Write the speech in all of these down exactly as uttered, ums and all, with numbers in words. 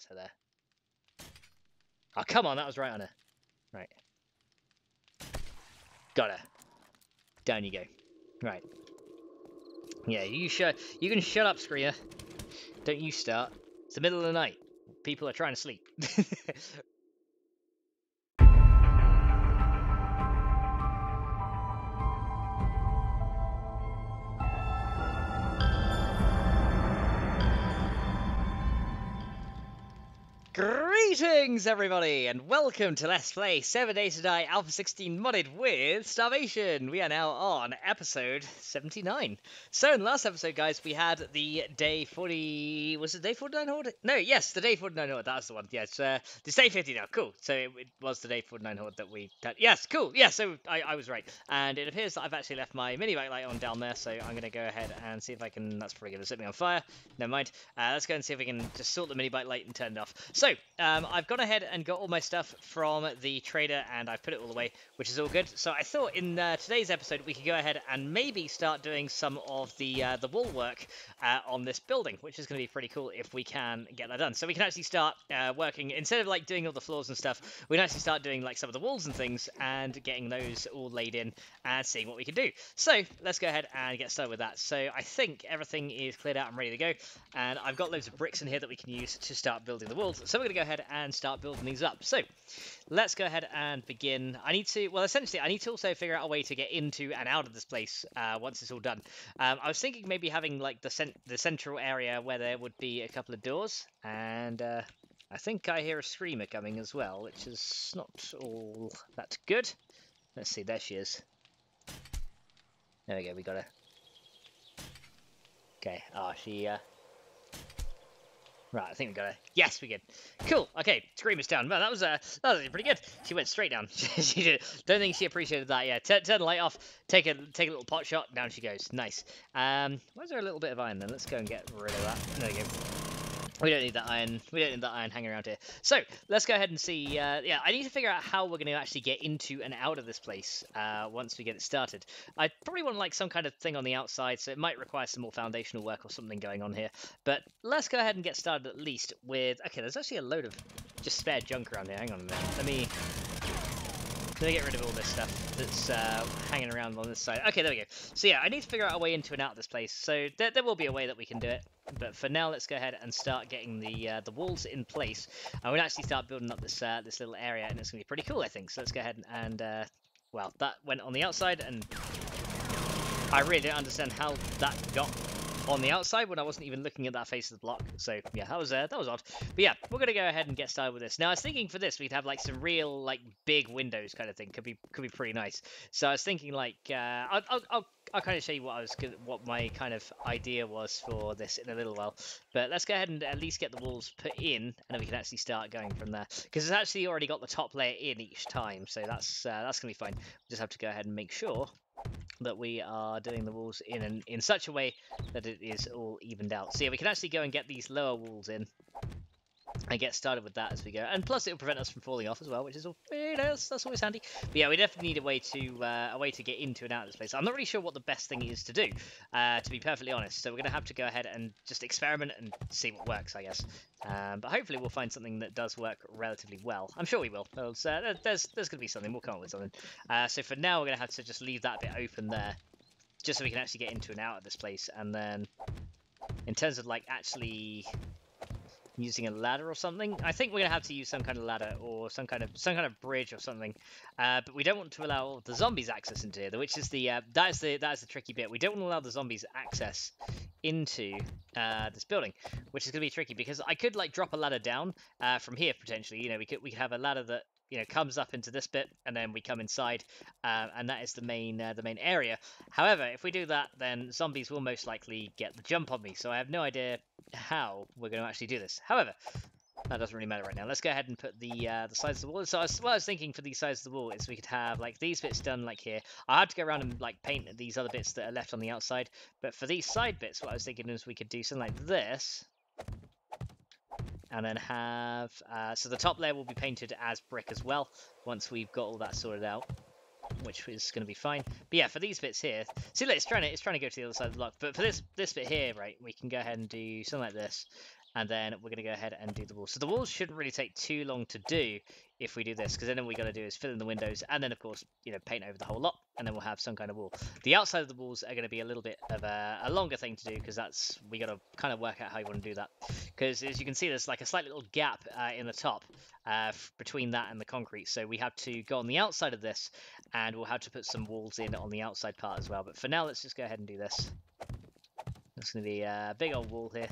Let's head there. Oh, come on, that was right on her. Right. Got her. Down you go. Right. Yeah, you shut. You can shut up, Screamer. Don't you start. It's the middle of the night. People are trying to sleep. Greetings, everybody, and welcome to Let's Play Seven Days to Die Alpha sixteen modded with Starvation. We are now on episode seventy-nine. So in the last episode, guys, we had the day forty. Was it day forty-nine horde? No, yes, the day forty-nine horde. That's the one. Yes, uh, it's day fifty now. Cool. So it, it was the day forty-nine horde that we. That, yes, cool. Yeah, so I, I was right, and it appears that I've actually left my mini backlight light on down there. So I'm going to go ahead and see if I can. That's probably going to set me on fire. Never mind. Uh, let's go and see if we can just sort the mini backlight light and turn it off. So. Um, I've gone ahead and got all my stuff from the trader and I've put it all away, which is all good. So I thought in uh, today's episode we could go ahead and maybe start doing some of the uh, the wall work uh, on this building, which is going to be pretty cool if we can get that done. So we can actually start uh, working, instead of like doing all the floors and stuff, we can actually start doing like some of the walls and things and getting those all laid in and seeing what we can do. So let's go ahead and get started with that. So I think everything is cleared out and ready to go, and I've got loads of bricks in here that we can use to start building the walls. So we're going to go ahead and start building these up. So let's go ahead and begin. I need to, well, essentially I need to also figure out a way to get into and out of this place uh, once it's all done. Um, I was thinking maybe having like the, cent the central area where there would be a couple of doors, and uh, I think I hear a screamer coming as well, which is not all that good. Let's see, there she is. There we go, we got her. Okay, ah, oh, she... Uh... Right, I think we got her. Yes, we did. Cool. Okay, Screamer's down. Well, that was uh, that was pretty good. She went straight down. She did. Don't think she appreciated that. Yeah, T turn the light off. Take a take a little pot shot. Down she goes. Nice. Um, why is there a little bit of iron then? Let's go and get rid of that. There we go. We don't need that iron. We don't need that iron hanging around here. So let's go ahead and see. Uh, yeah, I need to figure out how we're going to actually get into and out of this place uh, once we get it started. I probably want like some kind of thing on the outside, so it might require some more foundational work or something going on here. But let's go ahead and get started at least with. Okay, there's actually a load of just spare junk around here. Hang on a minute. Let me. Let me get rid of all this stuff that's uh, hanging around on this side. Okay, there we go. So yeah, I need to figure out a way into and out of this place. So there, there will be a way that we can do it. But for now, let's go ahead and start getting the uh, the walls in place. And we'll actually start building up this uh, this little area, and it's going to be pretty cool, I think. So let's go ahead and... and uh, well, that went on the outside, and I really don't understand how that got on the outside when I wasn't even looking at that face of the block. So yeah, that was uh, that was odd. But yeah, we're gonna go ahead and get started with this. Now I was thinking for this we'd have like some real like big windows kind of thing. Could be could be pretty nice. So I was thinking like uh, I'll, I'll I'll I'll kind of show you what I was gonna, what my kind of idea was for this in a little while. But let's go ahead and at least get the walls put in, and then we can actually start going from there, because it's actually already got the top layer in each time. So that's uh, that's gonna be fine. We just have to go ahead and make sure that we are doing the walls in an, in such a way that it is all evened out. So yeah, we can actually go and get these lower walls in and get started with that as we go. And plus, it will prevent us from falling off as well, which is all, you know, that's, that's always handy. But yeah, we definitely need a way to uh, a way to get into and out of this place. I'm not really sure what the best thing is to do, uh, to be perfectly honest. So we're going to have to go ahead and just experiment and see what works, I guess. Um, but hopefully we'll find something that does work relatively well. I'm sure we will. Uh, there's there's going to be something. We'll come up with something. Uh, so for now, we're going to have to just leave that bit open there, just so we can actually get into and out of this place. And then, in terms of like actually using a ladder or something, I think we're gonna have to use some kind of ladder or some kind of some kind of bridge or something, uh but we don't want to allow the zombies access into here, which is the uh that is the that is the tricky bit. We don't want to allow the zombies access into uh this building, which is gonna be tricky, because I could like drop a ladder down uh from here potentially. You know, we could we could have a ladder that, you know, comes up into this bit, and then we come inside, uh, and that is the main uh, the main area. However, if we do that, then zombies will most likely get the jump on me, so I have no idea how we're going to actually do this. However, that doesn't really matter right now. Let's go ahead and put the uh, the sides of the wall. So I was, what I was thinking for these sides of the wall is we could have like these bits done like here. I had to go around and like paint these other bits that are left on the outside, but for these side bits, what I was thinking is we could do something like this. And then have, uh, so the top layer will be painted as brick as well, once we've got all that sorted out, which is going to be fine. But yeah, for these bits here, see, look, it's trying to, it's trying to go to the other side of the block, but for this, this bit here, right, we can go ahead and do something like this. and then we're going to go ahead and do the walls. So the walls shouldn't really take too long to do if we do this, because then all we got to do is fill in the windows and then, of course, you know, paint over the whole lot, and then we'll have some kind of wall. The outside of the walls are going to be a little bit of a, a longer thing to do, because that's we got to kind of work out how you want to do that. Because as you can see, there's like a slight little gap uh, in the top uh, between that and the concrete. So we have to go on the outside of this, and we'll have to put some walls in on the outside part as well. But for now, let's just go ahead and do this. It's going to be a big old wall here.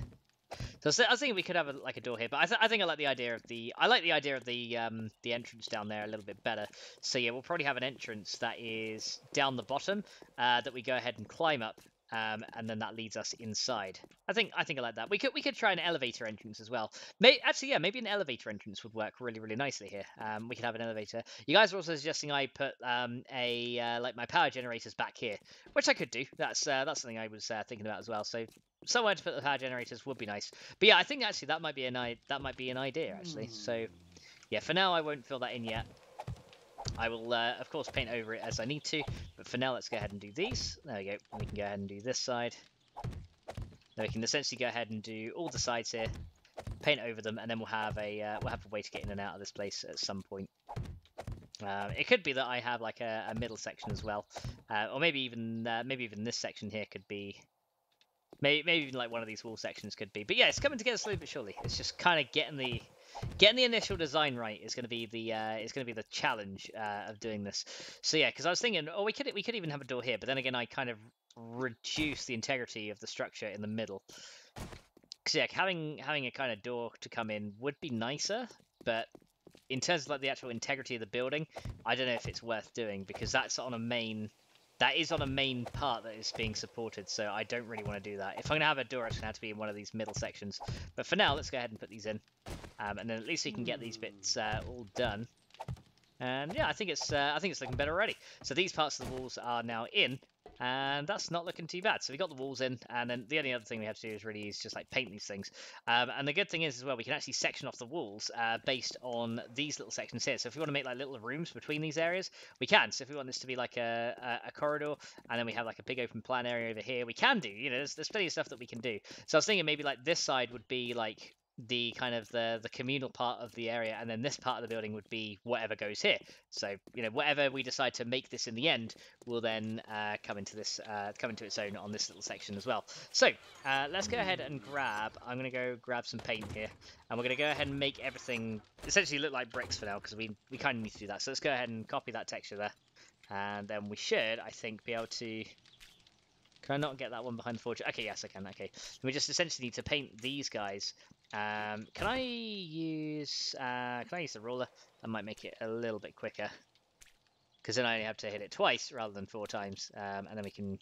So I was thinking we could have a, like a door here, but I, th I think I like the idea of the I like the idea of the um, the entrance down there a little bit better. So yeah, we'll probably have an entrance that is down the bottom uh, that we go ahead and climb up, um, and then that leads us inside. I think I think I like that. We could we could try an elevator entrance as well. May actually yeah, maybe an elevator entrance would work really really nicely here. Um, we could have an elevator. You guys were also suggesting I put um, a uh, like my power generators back here, which I could do. That's uh, that's something I was uh, thinking about as well. So somewhere to put the power generators would be nice, but yeah, I think actually that might be an I that might be an idea actually. So yeah, for now I won't fill that in yet. I will uh, of course paint over it as I need to, but for now let's go ahead and do these. There we go. We can go ahead and do this side. Now we can essentially go ahead and do all the sides here, paint over them, and then we'll have a uh, we'll have a way to get in and out of this place at some point. Um, it could be that I have like a, a middle section as well, uh, or maybe even uh, maybe even this section here could be. Maybe, maybe even like one of these wall sections could be, but yeah, it's coming together slowly but surely. It's just kind of getting the getting the initial design right is going to be the uh, is going to be the challenge uh, of doing this. So yeah, because I was thinking, oh, we could we could even have a door here, but then again, I kind of reduce the integrity of the structure in the middle. Because yeah, having having a kind of door to come in would be nicer, but in terms of like the actual integrity of the building, I don't know if it's worth doing, because that's on a main. That is on a main part that is being supported, so I don't really want to do that. If I'm going to have a door, it's going to have to be in one of these middle sections. But for now, let's go ahead and put these in, um, and then at least we can get these bits uh, all done. And yeah, I think it's uh, I think it's looking better already. So these parts of the walls are now in, and that's not looking too bad. So we got the walls in, and then the only other thing we have to do is really is just like paint these things. Um, and the good thing is as well, we can actually section off the walls uh, based on these little sections here. So if we want to make like little rooms between these areas, we can. So if we want this to be like a, a, a corridor, and then we have like a big open plan area over here, we can do. You know, there's, there's plenty of stuff that we can do. So I was thinking maybe like this side would be like the kind of the the communal part of the area, and then this part of the building would be whatever goes here. So you know, whatever we decide to make this in the end will then uh come into this uh come into its own on this little section as well. So uh let's go ahead and grab I'm gonna go grab some paint here, and we're gonna go ahead and make everything essentially look like bricks for now, because we we kind of need to do that. So let's go ahead and copy that texture there, and then we should, I think, be able to. Can I not get that one behind the forge? Okay, yes, I can. Okay. We just essentially need to paint these guys. Um, can I use... Uh, can I use the ruler? That might make it a little bit quicker. Because then I only have to hit it twice rather than four times. Um, and then we can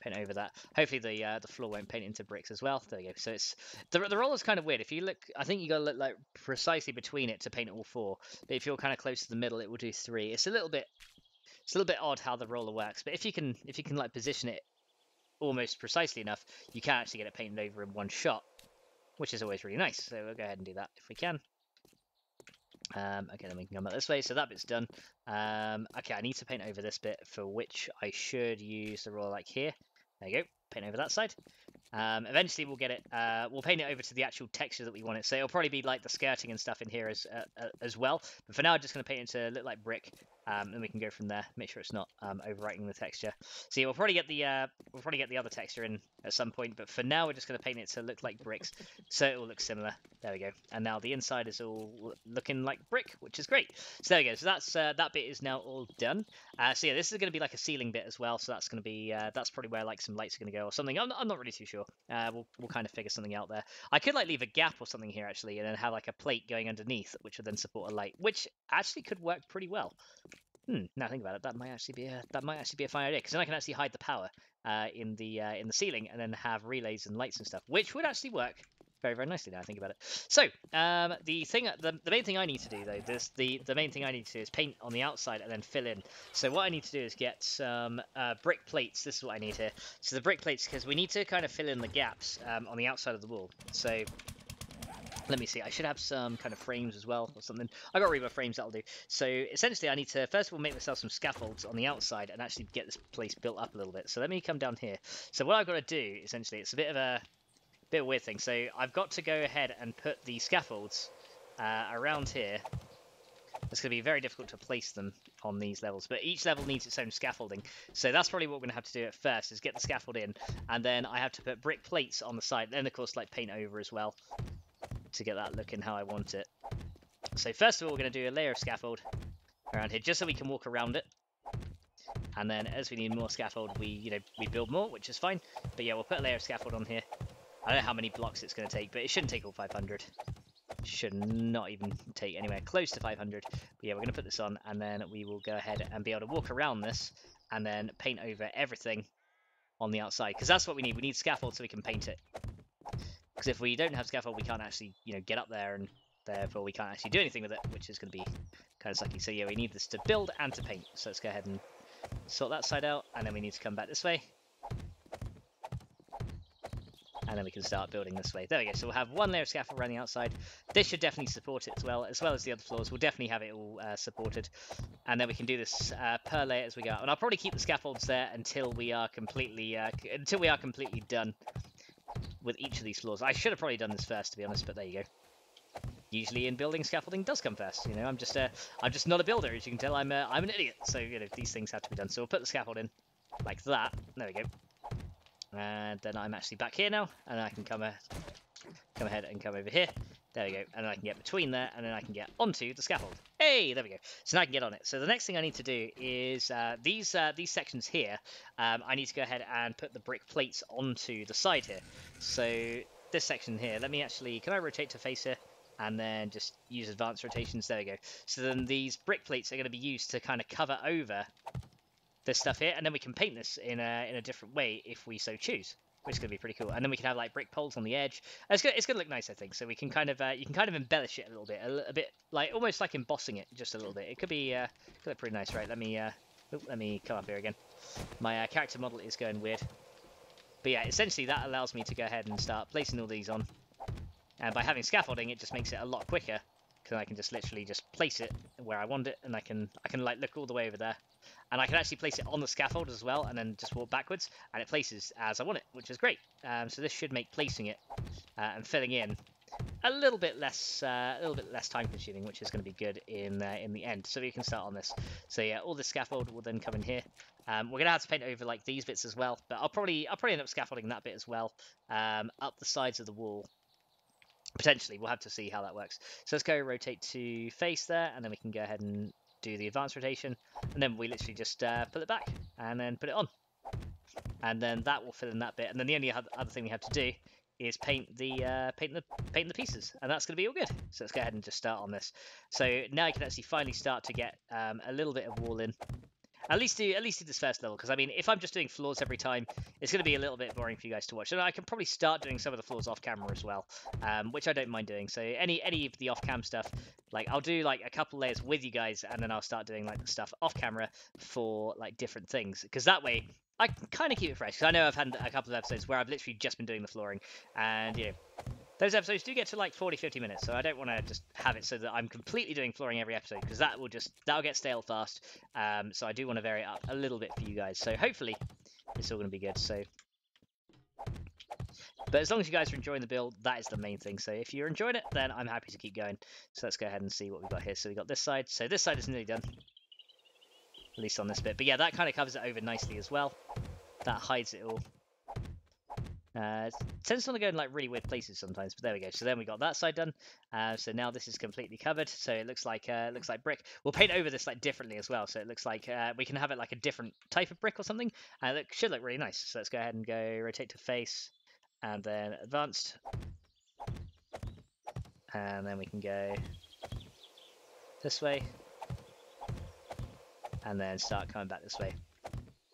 paint over that. Hopefully the uh, the floor won't paint into bricks as well. There we go. So it's... The, the roller's kind of weird. If you look... I think you got to look like precisely between it to paint all four. But if you're kind of close to the middle, it will do three. It's a little bit... It's a little bit odd how the roller works. But if you can, if you can like, position it almost precisely enough, you can actually get it painted over in one shot, which is always really nice. So we'll go ahead and do that if we can. Um, okay, then we can come out this way. So that bit's done. Um, okay, I need to paint over this bit, for which I should use the roller like here. There you go. Paint over that side. Um, eventually we'll get it. Uh, we'll paint it over to the actual texture that we want it. So it'll probably be like the skirting and stuff in here as uh, as well. But for now, I'm just going to paint it to look like brick, um, and we can go from there. Make sure it's not um, overwriting the texture. So yeah, we'll probably get the uh, we'll probably get the other texture in at some point. But for now, we're just going to paint it to look like bricks, so it will look similar. There we go. And now the inside is all looking like brick, which is great. So there we go. So that's uh, that bit is now all done. Uh, so yeah, this is going to be like a ceiling bit as well. So that's going to be uh, that's probably where like some lights are going to go or something. I'm, I'm not really too sure. Uh, we'll, we'll kind of figure something out there. I could like leave a gap or something here actually, and then have like a plate going underneath, which would then support a light, which actually could work pretty well. Hmm, now think about it, that might actually be a that might actually be a fine idea, because then I can actually hide the power uh, in the uh, in the ceiling, and then have relays and lights and stuff, which would actually work very very nicely now I think about it. So um, the thing, the, the main thing I need to do though, this the the main thing I need to do is paint on the outside and then fill in. So what I need to do is get some uh, brick plates. This is what I need here. So the brick plates, because we need to kind of fill in the gaps um, on the outside of the wall. So let me see. I should have some kind of frames as well or something. I got rebar frames, that'll do. So essentially, I need to first of all make myself some scaffolds on the outside and actually get this place built up a little bit. So let me come down here. So what I've got to do essentially, it's a bit of a bit of a weird thing. So I've got to go ahead and put the scaffolds uh, around here. It's going to be very difficult to place them on these levels, but each level needs its own scaffolding. So that's probably what we're going to have to do at first, is get the scaffold in, and then I have to put brick plates on the side, and then of course like paint over as well to get that looking how I want it. So first of all, we're going to do a layer of scaffold around here just so we can walk around it. And then as we need more scaffold, we, you know, we build more, which is fine. But yeah, we'll put a layer of scaffold on here. I don't know how many blocks it's going to take, but it shouldn't take all five hundred. Should not even take anywhere close to five hundred. But yeah, we're going to put this on, and then we will go ahead and be able to walk around this and then paint over everything on the outside, because that's what we need. We need scaffold so we can paint it, because if we don't have scaffold, we can't actually, you know, get up there, and therefore we can't actually do anything with it, which is going to be kind of sucky. So yeah, we need this to build and to paint. So let's go ahead and sort that side out, and then we need to come back this way, and then we can start building this way. There we go. So we'll have one layer of scaffold running outside. This should definitely support it as well, as well as the other floors. We'll definitely have it all uh, supported. And then we can do this uh, per layer as we go out. And I'll probably keep the scaffolds there until we are completely uh, until we are completely done with each of these floors. I should have probably done this first, to be honest, but there you go. Usually in building, scaffolding does come first. You know, I'm just uh, I'm just not a builder, as you can tell. I'm uh, I'm an idiot. So you know, these things have to be done. So we'll put the scaffold in like that. There we go. And then I'm actually back here now, and I can come, uh, come ahead and come over here. There we go. And then I can get between there, and then I can get onto the scaffold. Hey, there we go. So now I can get on it. So the next thing I need to do is uh, these uh, these sections here. Um, I need to go ahead and put the brick plates onto the side here. So this section here, let me actually, can I rotate to face here? And then just use advanced rotations. There we go. So then these brick plates are going to be used to kind of cover over this stuff here, and then we can paint this in a in a different way if we so choose, which is going to be pretty cool. And then we can have like brick poles on the edge. It's gonna, it's gonna look nice, I think. So we can kind of uh, you can kind of embellish it a little bit, a little bit like almost like embossing it just a little bit. It could be uh, could look pretty nice, right? Let me uh, oop, let me come up here again. My uh, character model is going weird, but yeah, essentially that allows me to go ahead and start placing all these on. And by having scaffolding, it just makes it a lot quicker, because I can just literally just place it where I want it, and I can I can like look all the way over there. And I can actually place it on the scaffold as well, and then just walk backwards, and it places as I want it, which is great. Um, so this should make placing it uh, and filling in a little bit less, uh, a little bit less time-consuming, which is going to be good in uh, in the end. So we can start on this. So yeah, all the scaffold will then come in here. Um, we're going to have to paint over like these bits as well, but I'll probably I'll probably end up scaffolding that bit as well, um, up the sides of the wall. Potentially, we'll have to see how that works. So let's go rotate to face there, and then we can go ahead and do the advanced rotation, and then we literally just uh, pull it back and then put it on, and then that will fill in that bit. And then the only other thing we have to do is paint the uh, paint the paint the pieces, and that's going to be all good. So let's go ahead and just start on this. So now I can actually finally start to get um, a little bit of wall in. At least do at least do this first level, because I mean, if I'm just doing floors every time, it's going to be a little bit boring for you guys to watch. And I can probably start doing some of the floors off camera as well, um, which I don't mind doing. So any any of the off cam stuff, like I'll do like a couple layers with you guys, and then I'll start doing like the stuff off camera for like different things, because that way I can kind of keep it fresh. Because I know I've had a couple of episodes where I've literally just been doing the flooring, and you know, those episodes do get to like forty, fifty minutes, so I don't want to just have it so that I'm completely doing flooring every episode, because that will just, that'll get stale fast. Um, so I do want to vary it up a little bit for you guys. So hopefully it's all going to be good. So, but as long as you guys are enjoying the build, that is the main thing. So if you're enjoying it, then I'm happy to keep going. So let's go ahead and see what we've got here. So we got this side. So this side is nearly done, at least on this bit. But yeah, that kind of covers it over nicely as well. That hides it all. Uh, it tends to go in like really weird places sometimes, but there we go. So then we got that side done. Uh, so now this is completely covered. So it looks like uh, it looks like brick. We'll paint over this like differently as well. So it looks like uh, we can have it like a different type of brick or something. And uh, it should look really nice. So let's go ahead and go rotate to face, and then advanced, and then we can go this way, and then start coming back this way.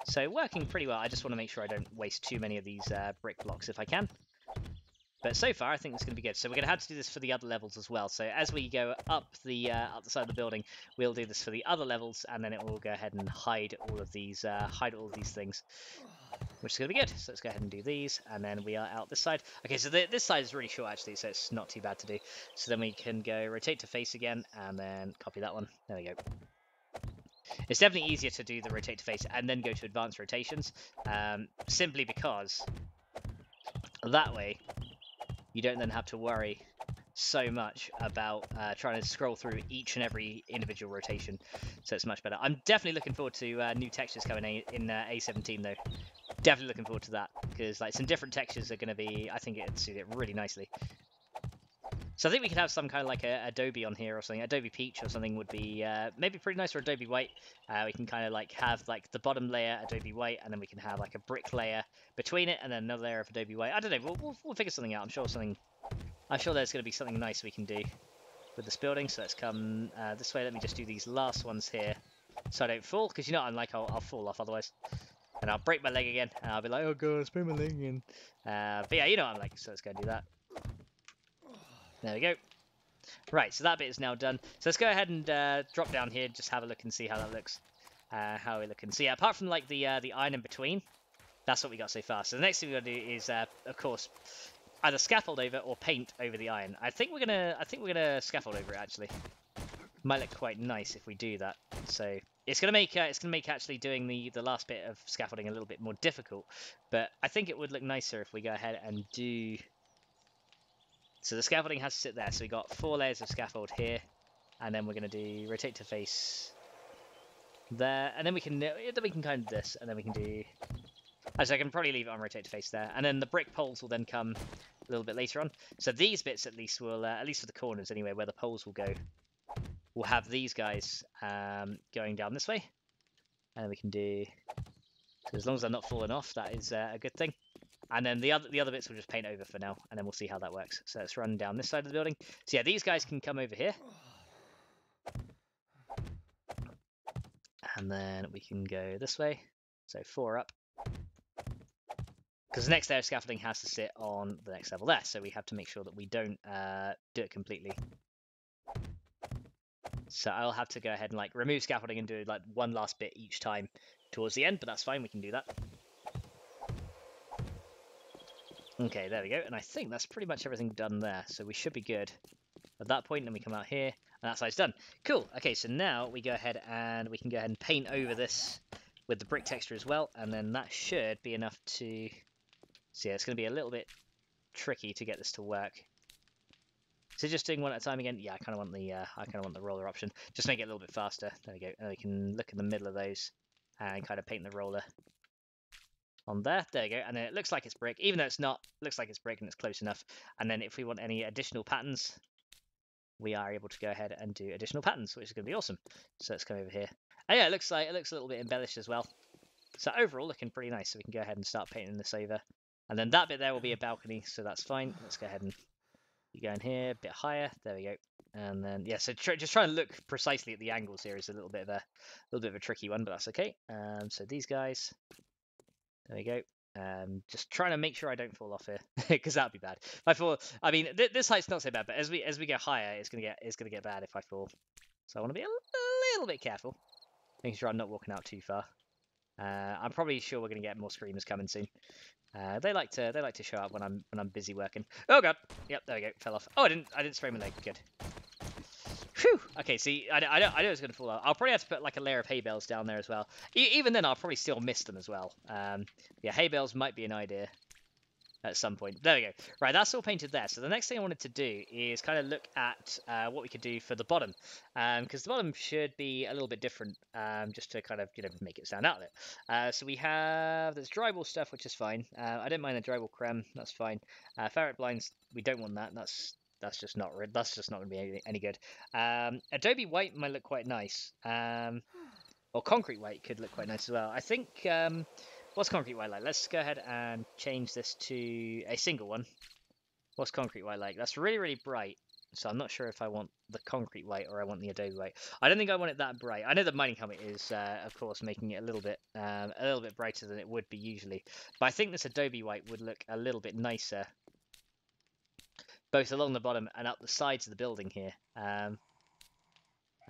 So working pretty well. I just want to make sure I don't waste too many of these uh, brick blocks if I can. But so far, I think it's going to be good. So we're going to have to do this for the other levels as well. So as we go up the uh, up the side of the building, we'll do this for the other levels, and then it will go ahead and hide all of these uh, hide all of these things, which is going to be good. So let's go ahead and do these, and then we are out this side. Okay, so the, this side is really short actually, so it's not too bad to do. So then we can go rotate to face again, and then copy that one. There we go. It's definitely easier to do the rotate to face and then go to advanced rotations, um, simply because that way you don't then have to worry so much about uh, trying to scroll through each and every individual rotation. So it's much better. I'm definitely looking forward to uh, new textures coming in, in uh, A seventeen though. Definitely looking forward to that, because like some different textures are going to be, I think it'd suit it really nicely. So I think we could have some kind of like a Adobe on here or something. Adobe Peach or something would be uh, maybe pretty nice, or Adobe White. Uh, we can kind of like have like the bottom layer Adobe White, and then we can have like a brick layer between it, and then another layer of Adobe White. I don't know. We'll, we'll, we'll figure something out. I'm sure something. I'm sure there's going to be something nice we can do with this building. So let's come uh, this way. Let me just do these last ones here, so I don't fall. Because you know, I'm like I'll, I'll fall off otherwise, and I'll break my leg again, and I'll be like, oh god, I sprained my leg again. Uh, but yeah, you know what I'm like. So let's go and do that. There we go. Right, so that bit is now done. So let's go ahead and uh, drop down here, just have a look and see how that looks, uh, how we're looking. So yeah, apart from like the uh, the iron in between, that's what we got so far. So the next thing we're gonna do is, uh, of course, either scaffold over or paint over the iron. I think we're gonna, I think we're gonna scaffold over it actually. Might look quite nice if we do that. So it's gonna make, uh, it's gonna make actually doing the the last bit of scaffolding a little bit more difficult. But I think it would look nicer if we go ahead and do. So the scaffolding has to sit there, so we got four layers of scaffold here, and then we're going to do rotate to face there, and then we can then we can kind of do this, and then we can do, actually I can probably leave it on rotate to face there, and then the brick poles will then come a little bit later on. So these bits at least will, uh, at least for the corners anyway, where the poles will go, we'll have these guys um, going down this way, and we can do, so as long as they're not falling off, that is uh, a good thing. And then the other the other bits we'll just paint over for now, and then we'll see how that works. So let's run down this side of the building. So yeah, these guys can come over here. And then we can go this way. So four up. Because the next layer of scaffolding has to sit on the next level there. So we have to make sure that we don't uh, do it completely. So I'll have to go ahead and like remove scaffolding and do like one last bit each time towards the end. But that's fine, we can do that. Okay, there we go, and I think that's pretty much everything done there, so we should be good at that point. Then we come out here, and that side's done. Cool, okay, so now we go ahead and we can go ahead and paint over this with the brick texture as well, and then that should be enough to... So yeah, it's going to be a little bit tricky to get this to work. So just doing one at a time again, yeah, I kind of want the uh, I kind of want the roller option. Just make it a little bit faster, there we go, and we can look in the middle of those and kind of paint the roller on there, there you go, and then it looks like it's brick, even though it's not, it looks like it's brick and it's close enough. And then if we want any additional patterns, we are able to go ahead and do additional patterns, which is going to be awesome. So let's come over here. Oh yeah, it looks like, it looks a little bit embellished as well. So overall looking pretty nice, so we can go ahead and start painting this over. And then that bit there will be a balcony, so that's fine. Let's go ahead and you go in here, a bit higher, there we go. And then, yeah, so tr just trying to look precisely at the angles here is a little bit of a, a little bit of a tricky one, but that's okay. Um, so these guys... There we go. Um, just trying to make sure I don't fall off here, because that'd be bad. If I fall, I mean, th this height's not so bad, but as we as we go higher, it's gonna get it's gonna get bad if I fall. So I want to be a little bit careful, making sure I'm not walking out too far. Uh, I'm probably sure we're gonna get more screamers coming soon. Uh, they like to they like to show up when I'm when I'm busy working. Oh god, yep, there we go, fell off. Oh, I didn't I didn't sprain my leg. Good. Whew. Okay, see, I, I, I know it's going to fall out. I'll probably have to put like a layer of hay bales down there as well. E even then, I'll probably still miss them as well. Um, yeah, hay bales might be an idea at some point. There we go. Right, that's all painted there. So the next thing I wanted to do is kind of look at uh, what we could do for the bottom. Because um, the bottom should be a little bit different, um, just to kind of, you know, make it stand out a bit. Uh, so we have this drywall stuff, which is fine. Uh, I don't mind the drywall creme. That's fine. Uh, ferret blinds, we don't want that. That's... That's just not that's just not going to be any, any good. Um, Adobe White might look quite nice. Um, or Concrete White could look quite nice as well. I think, um, what's Concrete White like? Let's go ahead and change this to a single one. What's Concrete White like? That's really, really bright. So I'm not sure if I want the Concrete White or I want the Adobe White. I don't think I want it that bright. I know the mining helmet is, uh, of course, making it a little bit um, a little bit brighter than it would be usually. But I think this Adobe White would look a little bit nicer, both along the bottom and up the sides of the building here. Um,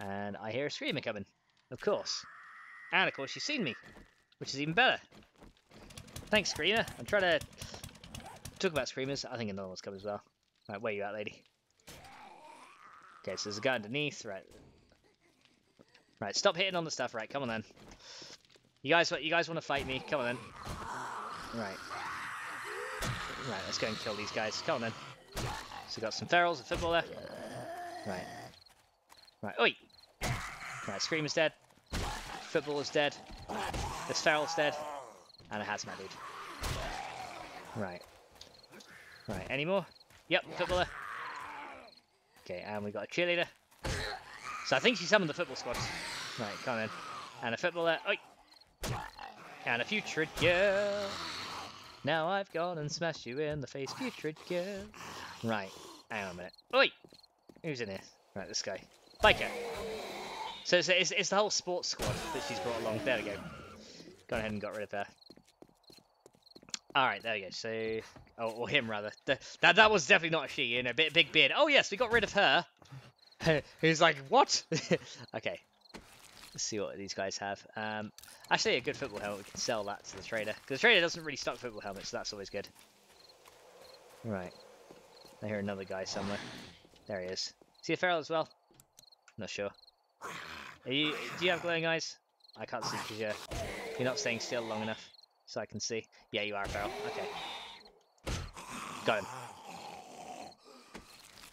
and I hear a screamer coming, of course. And of course she's seen me, which is even better. Thanks, screamer. I'm trying to talk about screamers. I think another one's coming as well. Right, where you at, lady? Okay, so there's a guy underneath. Right. Right, stop hitting on the stuff. Right, come on then. You guys, you guys want to fight me? Come on then. Right. Right, let's go and kill these guys. Come on then. So we got some ferals, a football there. Right. Right. Oi! Right, Screamer's dead. Footballer's dead. This feral's dead. And a hazmat dude. Right. Right, any more? Yep, footballer. Okay, and we got a cheerleader. So I think she summoned the football squad. Right, come on in. And a footballer. Oi! And a putrid girl. Now I've gone and smashed you in the face, putrid girl. Right, hang on a minute. Oi! Who's in here? Right, this guy. Biker. So it's, it's, it's the whole sports squad that she's brought along. There we go. Gone ahead and got rid of her. Alright, there we go. So, oh, or him rather. The, that that was definitely not a she, you know, big, big beard. Oh yes, we got rid of her. Who's like, what? Okay. Let's see what these guys have. Um, actually, a good football helmet. We can sell that to the trader. Because the trader doesn't really stock football helmets, so that's always good. Right. I hear another guy somewhere. There he is. Is he a feral as well? Not sure. Are you, do you have glowing eyes? I can't see because you're, you're not staying still long enough. So I can see. Yeah, you are a feral. Okay. Got him.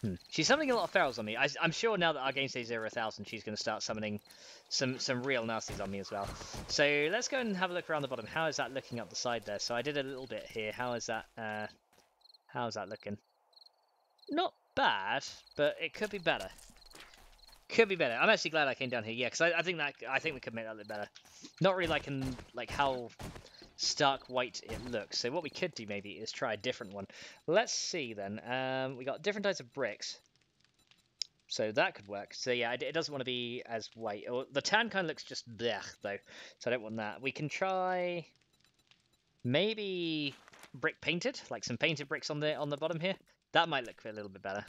Hmm. She's summoning a lot of ferals on me. I, I'm sure now that our game stays over a thousand, she's going to start summoning some some real nasties on me as well. So let's go and have a look around the bottom. How is that looking up the side there? So I did a little bit here. How is that? Uh, how is that looking? Not bad, but it could be better. Could be better. I'm actually glad I came down here. Yeah, because I, I think that I think we could make that look better. Not really liking like how stark white it looks. So what we could do maybe is try a different one. Let's see then. Um, we got different types of bricks. So that could work. So yeah, it, it doesn't want to be as white. Or the tan kind of looks just blech though. So I don't want that. We can try maybe brick painted, like some painted bricks on the on the bottom here. That might look a little bit better.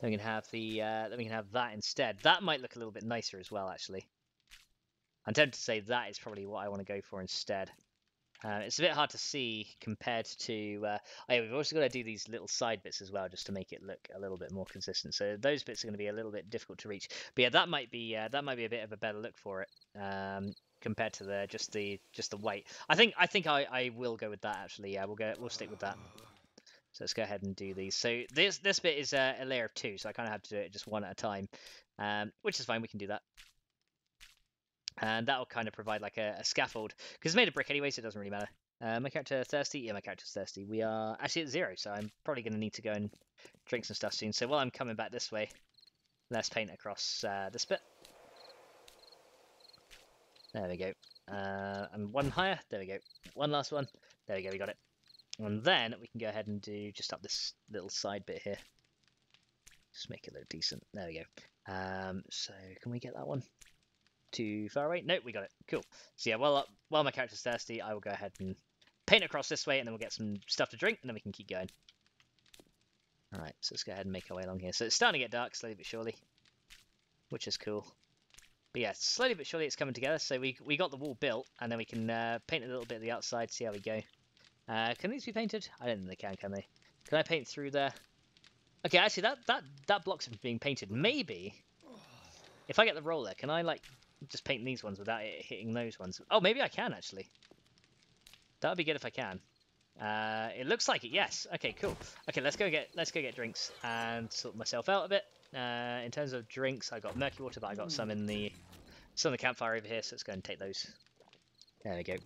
Then we can have the uh, then we can have that instead. That might look a little bit nicer as well, actually. I'm tempted to say that is probably what I want to go for instead. Uh, it's a bit hard to see compared to... Uh, oh yeah, we've also got to do these little side bits as well, just to make it look a little bit more consistent. So those bits are going to be a little bit difficult to reach. But yeah, that might be uh, that might be a bit of a better look for it um, compared to the just the just the white. I think I think I, I will go with that actually. Yeah, we'll go we'll stick with that. So let's go ahead and do these. So this this bit is uh, a layer of two, so I kind of have to do it just one at a time, um, which is fine. We can do that. And that'll kind of provide like a, a scaffold. Because it's made of brick anyway, so it doesn't really matter. Uh, my character thirsty? Yeah, my character's thirsty. We are actually at zero, so I'm probably going to need to go and drink some stuff soon. So while I'm coming back this way, let's paint across uh, this bit. There we go. Uh, and one higher. There we go. One last one. There we go, we got it. And then we can go ahead and do just up this little side bit here. Just make it look decent. There we go. Um, so can we get that one? Too far away? Nope, we got it. Cool. So yeah, while, while my character's thirsty, I will go ahead and paint across this way, and then we'll get some stuff to drink, and then we can keep going. Alright, so let's go ahead and make our way along here. So it's starting to get dark, slowly but surely, which is cool. But yeah, slowly but surely it's coming together, so we, we got the wall built, and then we can uh, paint a little bit of the outside, see how we go. Uh, can these be painted? I don't think they can, can they? Can I paint through there? Okay, actually, that, that, that blocks from being painted. Maybe, if I get the roller, can I, like... just paint these ones without it hitting those ones. Oh, maybe I can, actually. That would be good if I can. Uh, it looks like it, yes. Okay, cool. Okay, let's go get let's go get drinks and sort myself out a bit. Uh, in terms of drinks, I got murky water, but I got some in the some in the campfire over here, so let's go and take those. There we go.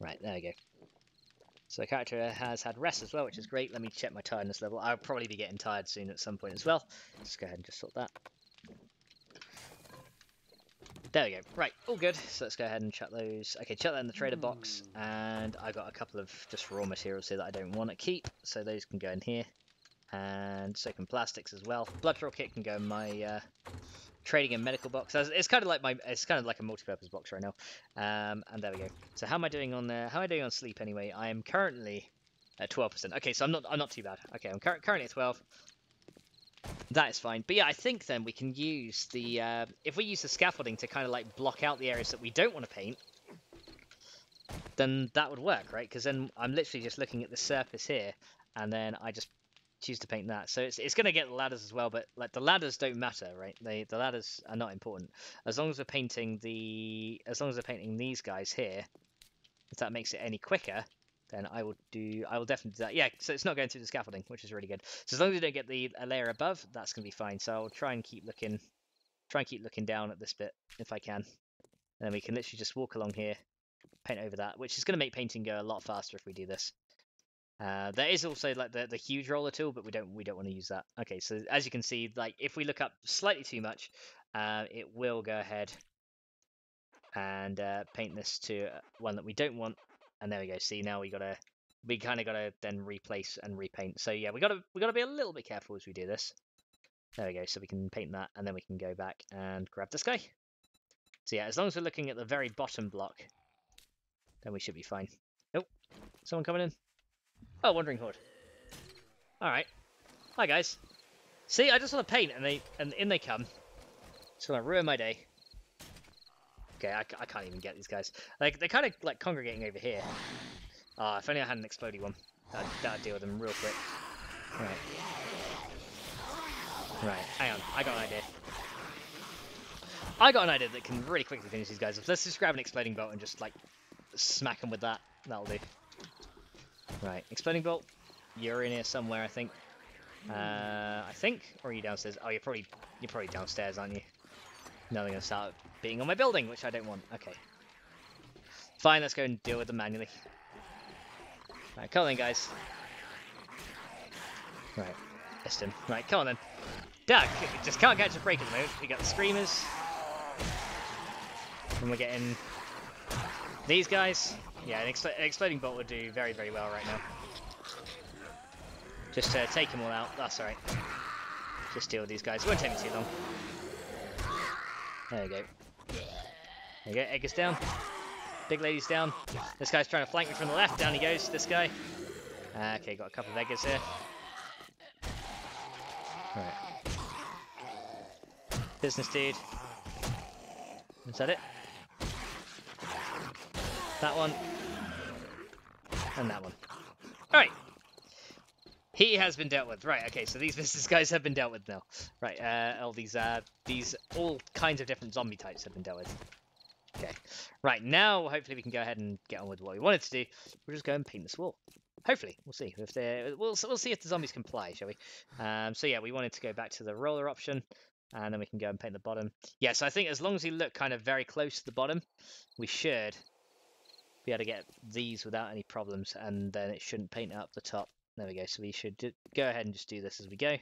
Right, there we go. So the character has had rest as well, which is great. Let me check my tiredness level. I'll probably be getting tired soon at some point as well. Let's go ahead and just sort that. There we go. Right, all good. So let's go ahead and chuck those. Okay, chuck that in the trader mm. box. And I got a couple of just raw materials here that I don't want to keep. So those can go in here. And so can plastics as well. Blood draw kit can go in my uh, trading and medical box. It's kind of like my. It's kind of like a multi-purpose box right now. Um, and there we go. So how am I doing on there? How am I doing on sleep anyway? I am currently at twelve percent. Okay, so I'm not. I'm not too bad. Okay, I'm cur currently at twelve. That is fine. But yeah, I think then we can use the... Uh, if we use the scaffolding to kind of like block out the areas that we don't want to paint, then that would work, right? Because then I'm literally just looking at the surface here, and then I just choose to paint that. So it's, it's going to get the ladders as well, but like the ladders don't matter, right? They, the ladders are not important. As long as we're painting the... As long as we're painting these guys here, if that makes it any quicker, then I will do. I will definitely do that. Yeah, so it's not going through the scaffolding, which is really good. So as long as you don't get the a layer above, that's going to be fine. So I'll try and keep looking, try and keep looking down at this bit if I can. And then we can literally just walk along here, paint over that, which is going to make painting go a lot faster if we do this. Uh, there is also like the the huge roller tool, but we don't we don't want to use that. Okay, so as you can see, like if we look up slightly too much, uh, it will go ahead and uh, paint this to one that we don't want. And there we go. See, now we gotta we kind of gotta then replace and repaint. So yeah, we gotta we gotta be a little bit careful as we do this. There we go. So we can paint that, and then we can go back and grab this guy. So yeah, as long as we're looking at the very bottom block, then we should be fine. Nope, someone coming in. Oh, Wandering Horde. Alright. Hi, guys. See, I just want to paint, and they and in they come. It's going to ruin my day. Okay, I, I can't even get these guys. Like, they're kind of, like, congregating over here. Ah, oh, if only I had an explodey one. That'd, that'd deal with them real quick. Right. Right, hang on. I got an idea. I got an idea that can really quickly finish these guys. Let's just grab an exploding bolt and just, like, smack them with that. That'll do. Right, exploding bolt. You're in here somewhere, I think. Uh, I think, or are you downstairs? Oh, you're probably you're probably downstairs, aren't you? Now they're gonna start being on my building, which I don't want. Okay, fine. Let's go and deal with them manually. Right, come on then, guys. Right, missed him. Right, come on then. Duck. We just can't catch a break at the moment. We got the screamers, and we're getting these guys. Yeah, an, ex an exploding bolt would do very, very well right now. Just uh, take them all out. That's alright. Just deal with these guys. It won't take me too long. There we go. There we go. Edgar's down. Big lady's down. This guy's trying to flank me from the left. Down he goes. This guy. Uh, okay, got a couple of Edgar's here. Right. Business dude. Is that it? That one, and that one. Alright. He has been dealt with. Right, okay, so these business guys have been dealt with now. Right, uh, all these, uh, these, all kinds of different zombie types have been dealt with. Okay. Right, now, hopefully we can go ahead and get on with what we wanted to do. We'll just go and paint this wall. Hopefully. We'll see if they, we'll, we'll see if the zombies comply, shall we? Um, so yeah, we wanted to go back to the roller option. And then we can go and paint the bottom. Yeah, so I think as long as you look kind of very close to the bottom, we should be able to get these without any problems, and then it shouldn't paint up the top. There we go. So we should do, go ahead and just do this as we go.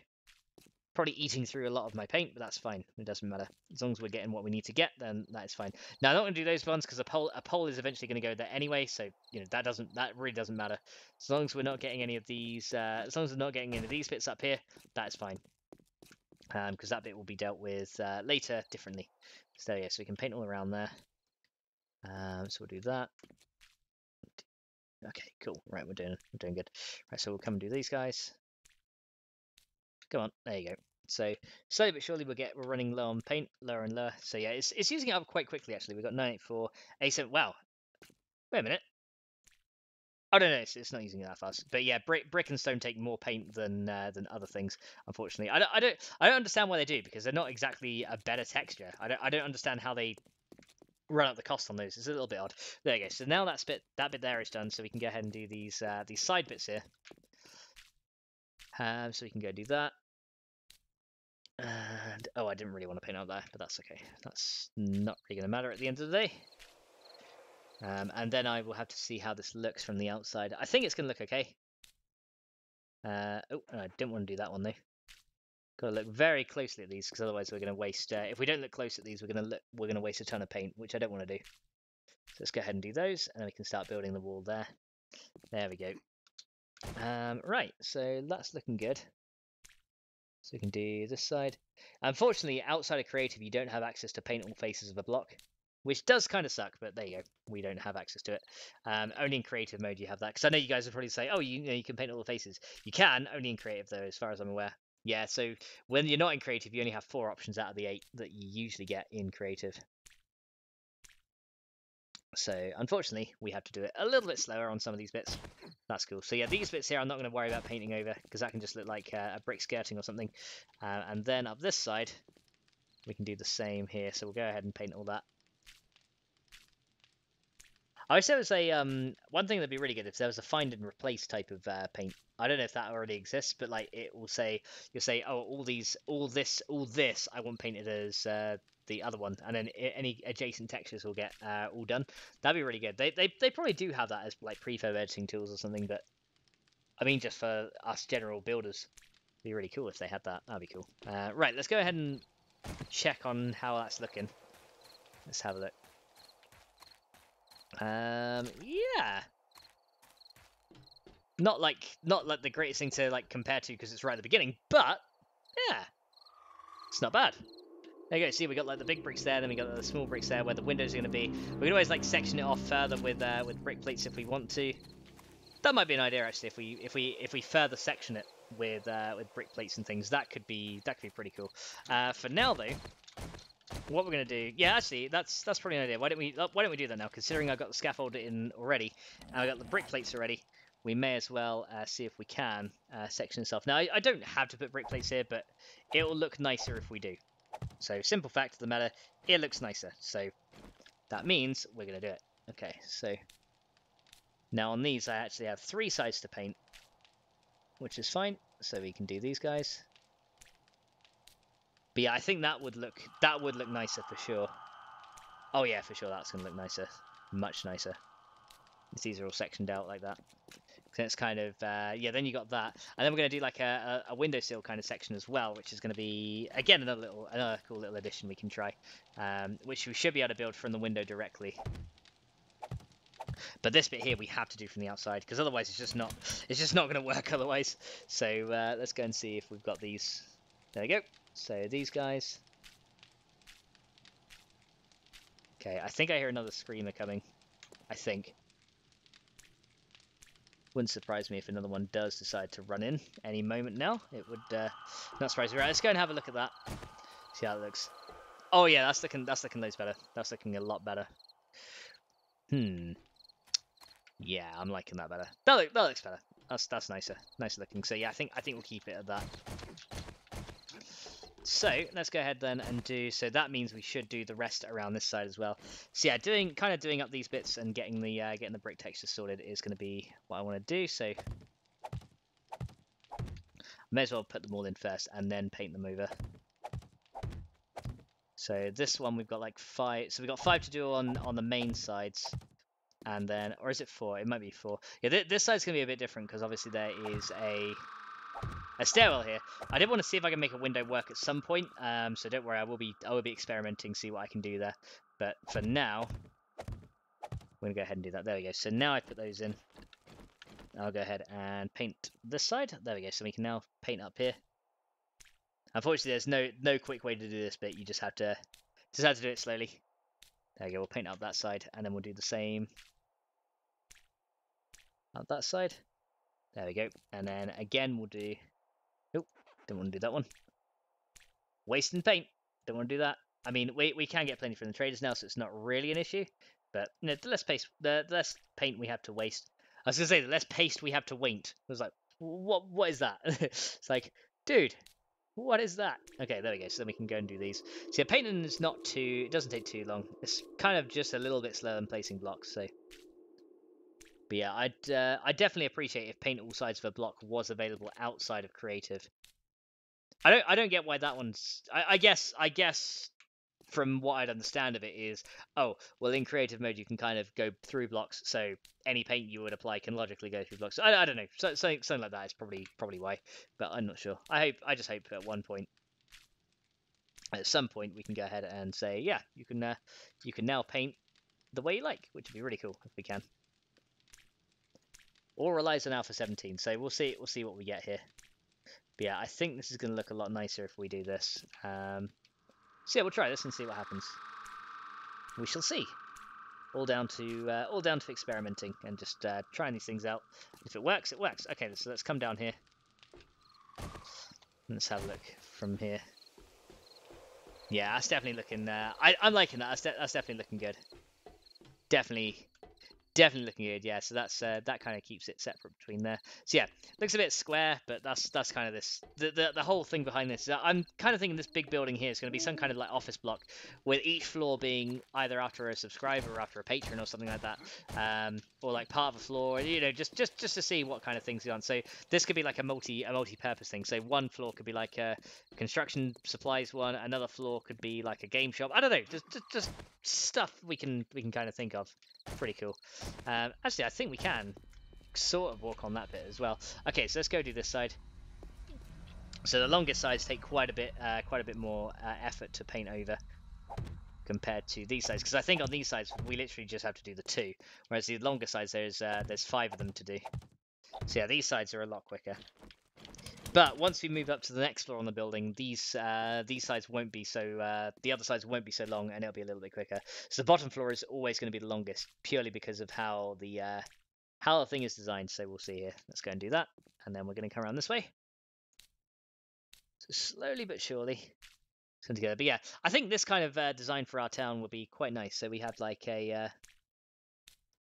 Probably eating through a lot of my paint, but that's fine. It doesn't matter. As long as we're getting what we need to get, then that is fine. Now, I'm not going to do those ones because a pole, a pole is eventually going to go there anyway. So, you know, that doesn't, that really doesn't matter. As long as we're not getting any of these, uh, as long as we're not getting any of these bits up here, that's fine. Um, because that bit will be dealt with uh, later differently. So yeah, so we can paint all around there. Um, so we'll do that. Okay, cool. Right, we're doing we're doing good. Right, so we'll come and do these guys. Come on, there you go. So slowly but surely we'll get we're running low on paint, lower and lower. So yeah, it's it's using it up quite quickly actually. We've got nine eighty-four, A seven. Wow. Wait a minute. Oh no, no, it's, it's not using it that fast. But yeah, brick brick and stone take more paint than uh, than other things. Unfortunately, I don't I don't I don't understand why they do because they're not exactly a better texture. I don't I don't understand how they run up the cost on those. It's a little bit odd. There you go. So now that's bit that bit there is done. So we can go ahead and do these uh, these side bits here. Um, so we can go do that. And oh, I didn't really want to paint out there, but that's okay. That's not really going to matter at the end of the day. Um, and then I will have to see how this looks from the outside. I think it's going to look okay. Uh, oh, I didn't want to do that one though. Got to look very closely at these because otherwise we're going to waste. Uh, if we don't look close at these, we're going to look, we're going to waste a ton of paint, which I don't want to do. So let's go ahead and do those, and then we can start building the wall there. There we go. Um, right, so that's looking good. So we can do this side. Unfortunately, outside of Creative, you don't have access to paint all faces of a block, which does kind of suck, but there you go. We don't have access to it. Um, only in creative mode you have that. Because I know you guys would probably say, oh, you, you know, you can paint all the faces. You can, only in creative, though, as far as I'm aware. Yeah, so when you're not in creative, you only have four options out of the eight that you usually get in creative. So, unfortunately, we have to do it a little bit slower on some of these bits. That's cool. So, yeah, these bits here, I'm not going to worry about painting over, because that can just look like uh, a brick skirting or something. Uh, and then up this side, we can do the same here. So, we'll go ahead and paint all that. I wish there was a um one thing that'd be really good if there was a find and replace type of uh, paint. I don't know if that already exists, but like it will say, you'll say, oh, all these, all this, all this, I want painted as uh, the other one, and then any adjacent textures will get uh, all done. That'd be really good. They, they they probably do have that as like prefab editing tools or something, but I mean just for us general builders, it'd be really cool if they had that. That'd be cool. Uh, right, let's go ahead and check on how that's looking. Let's have a look. Um, yeah. Not like, not like the greatest thing to like compare to because it's right at the beginning, but yeah, it's not bad. There you go. See, we got like the big bricks there, then we got the small bricks there where the windows are going to be. We can always like section it off further with uh, with brick plates if we want to. That might be an idea actually. If we if we if we further section it with uh, with brick plates and things, that could be that could be pretty cool. Uh, for now though. What we're gonna do? Yeah, actually, that's that's probably an idea. Why don't we Why don't we do that now? Considering I've got the scaffold in already, and I got the brick plates already, we may as well uh, see if we can uh, section this off. Now, I, I don't have to put brick plates here, but it will look nicer if we do. So, simple fact of the matter, it looks nicer. So that means we're gonna do it. Okay, so now on these, I actually have three sides to paint, which is fine. So we can do these guys. But yeah, I think that would look that would look nicer for sure. Oh yeah, for sure that's gonna look nicer, much nicer. These are all sectioned out like that. So it's kind of uh, yeah. Then you got that, and then we're gonna do like a, a, a windowsill kind of section as well, which is gonna be again another little another cool little addition we can try, um, which we should be able to build from the window directly. But this bit here we have to do from the outside because otherwise it's just not it's just not gonna work otherwise. So uh, let's go and see if we've got these. There we go. So these guys. Okay, I think I hear another screamer coming. I think. Wouldn't surprise me if another one does decide to run in any moment now. It would uh, not surprise me. Right, let's go and have a look at that. See how it looks. Oh yeah, that's looking that's looking loads better. That's looking a lot better. Hmm. Yeah, I'm liking that better. That look, that looks better. That's that's nicer, nicer looking. So yeah, I think I think we'll keep it at that. So let's go ahead then and do, so that means we should do the rest around this side as well. So yeah, doing kind of doing up these bits and getting the uh, getting the brick texture sorted is going to be what I want to do. So I may as well put them all in first and then paint them over. So this one we've got like five. So we've got five to do on on the main sides, and then, or is it four? It might be four. Yeah, th this side's going to be a bit different because obviously there is a. A stairwell here. I did want to see if I can make a window work at some point, um, so don't worry, I will be I will be experimenting, see what I can do there. But for now, we're going to go ahead and do that. There we go. So now I put those in. I'll go ahead and paint this side. There we go. So we can now paint up here. Unfortunately, there's no no quick way to do this bit. You just have to just have to do it slowly. There we go. We'll paint up that side, and then we'll do the same up that side. There we go. And then again, we'll do... Nope, don't want to do that one. Wasting paint. Don't want to do that. I mean, we, we can get plenty from the traders now, so it's not really an issue. But you know, the, less paste, the, the less paint we have to waste. I was going to say, the less paste we have to waint. I was like, what? What is that? It's like, dude, what is that? Okay, there we go. So then we can go and do these. See, painting is not too... It doesn't take too long. It's kind of just a little bit slower than placing blocks, so... But yeah, I'd uh, I definitely appreciate if paint all sides of a block was available outside of creative. I don't I don't get why that one's. I, I guess I guess from what I'd understand of it is, oh well, in creative mode you can kind of go through blocks, so any paint you would apply can logically go through blocks. I, I don't know, so, something something like that is probably probably why, but I'm not sure. I hope I just hope at one point, at some point we can go ahead and say yeah, you can uh, you can now paint the way you like, which would be really cool if we can. All relies on Alpha seventeen, so we'll see. We'll see what we get here. But yeah, I think this is going to look a lot nicer if we do this. Um, so yeah, we'll try this and see what happens. We shall see. All down to uh, all down to experimenting and just uh, trying these things out. If it works, it works. Okay, so let's come down here. Let's have a look from here. Yeah, that's definitely looking. Uh, I, I'm liking that. That's, de that's definitely looking good. Definitely. definitely looking good. Yeah, so that's uh, that kind of keeps it separate between there. So yeah, looks a bit square, but that's that's kind of this the, the the whole thing behind this. I'm kind of thinking this big building here is going to be some kind of like office block, with each floor being either after a subscriber or after a patron or something like that, um, or like part of a floor. You know, just just just to see what kind of things you're on. So this could be like a multi a multi-purpose thing. So one floor could be like a construction supplies one. Another floor could be like a game shop. I don't know, just just, just stuff we can we can kind of think of. Pretty cool. Um, actually, I think we can sort of walk on that bit as well. Okay, so let's go do this side. So the longest sides take quite a bit, uh, quite a bit more uh, effort to paint over compared to these sides, because I think on these sides we literally just have to do the two, whereas the longer sides there's uh, there's five of them to do. So yeah, these sides are a lot quicker. But once we move up to the next floor on the building, these uh, these sides won't be so uh, the other sides won't be so long, and it'll be a little bit quicker. So the bottom floor is always going to be the longest, purely because of how the uh, how the thing is designed. So we'll see here. Let's go and do that, and then we're going to come around this way. So slowly but surely, it's going together. But yeah, I think this kind of uh, design for our town would be quite nice. So we have like a uh,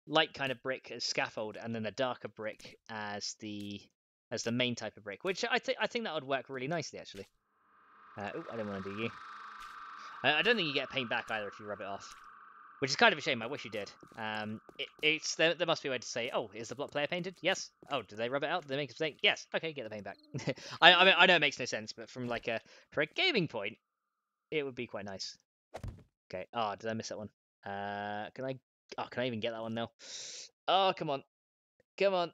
light kind of brick as scaffold, and then a darker brick as the as the main type of brick, which I think I think that would work really nicely, actually. Uh, ooh, I don't want to do you. I, I don't think you get paint back either if you rub it off, which is kind of a shame. I wish you did. Um, it, it's there, there must be a way to say, oh, is the block player painted? Yes. Oh, did they rub it out? Did they make a mistake? Yes. Okay, get the paint back. I, I mean, I know it makes no sense, but from like a for a gaming point, it would be quite nice. Okay. Oh, did I miss that one? Uh, can I? Oh, can I even get that one now? Oh, come on, come on.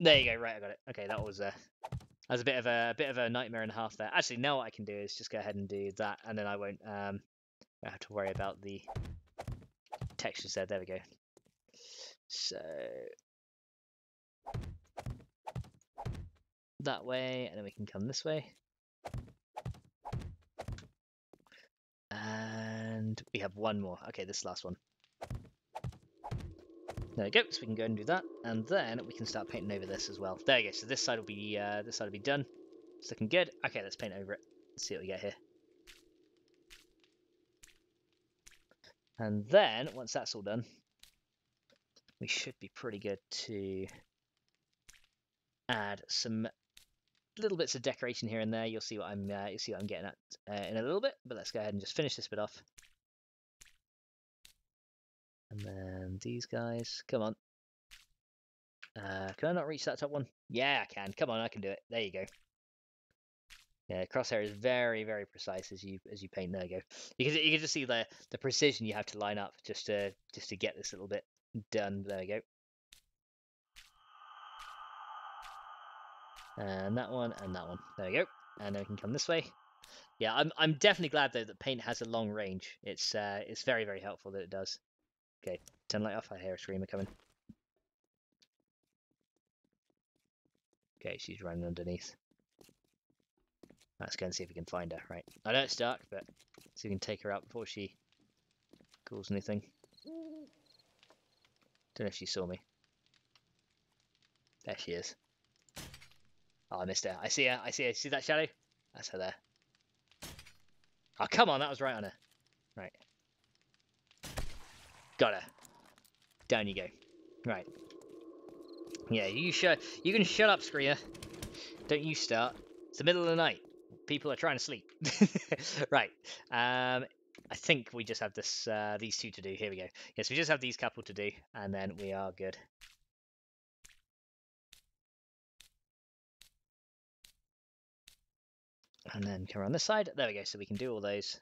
There you go. Right, I got it. Okay, that was uh, that was a bit of a, a bit of a nightmare and a half there. Actually, now what I can do is just go ahead and do that, and then I won't um won't have to worry about the textures there. There we go. So that way, and then we can come this way, and we have one more. Okay, this last one. There we go, so we can go and do that, and then we can start painting over this as well. There you go, so this side will be uh, this side will be done. It's looking good. Okay, let's paint over it. Let's see what we get here. And then, once that's all done, we should be pretty good to add some little bits of decoration here and there. You'll see what I'm uh, you'll see what I'm getting at uh, in a little bit, but let's go ahead and just finish this bit off. And then these guys, come on. Uh, can I not reach that top one? Yeah, I can. Come on, I can do it. There you go. Yeah, the crosshair is very, very precise as you as you paint. There you go. You can you can just see the the precision you have to line up just to just to get this little bit done. There we go. And that one and that one. There we go. And then we can come this way. Yeah, I'm I'm definitely glad though that paint has a long range. It's uh it's very, very helpful that it does. Okay, turn light off. I hear a screamer coming. Okay, she's running underneath. Let's go and see if we can find her. Right, I know it's dark, but let's see if we can take her out before she calls anything. Don't know if she saw me. There she is. Oh, I missed her. I see her. I see her. See that shadow? That's her there. Oh, come on. That was right on her. Right. Got her. Down you go. Right. Yeah, you shut. You can shut up, Screamer. Don't you start. It's the middle of the night. People are trying to sleep. Right. Um, I think we just have this. Uh, these two to do. Here we go. Yes, we just have these couple to do, and then we are good. And then come around this side. There we go. So we can do all those.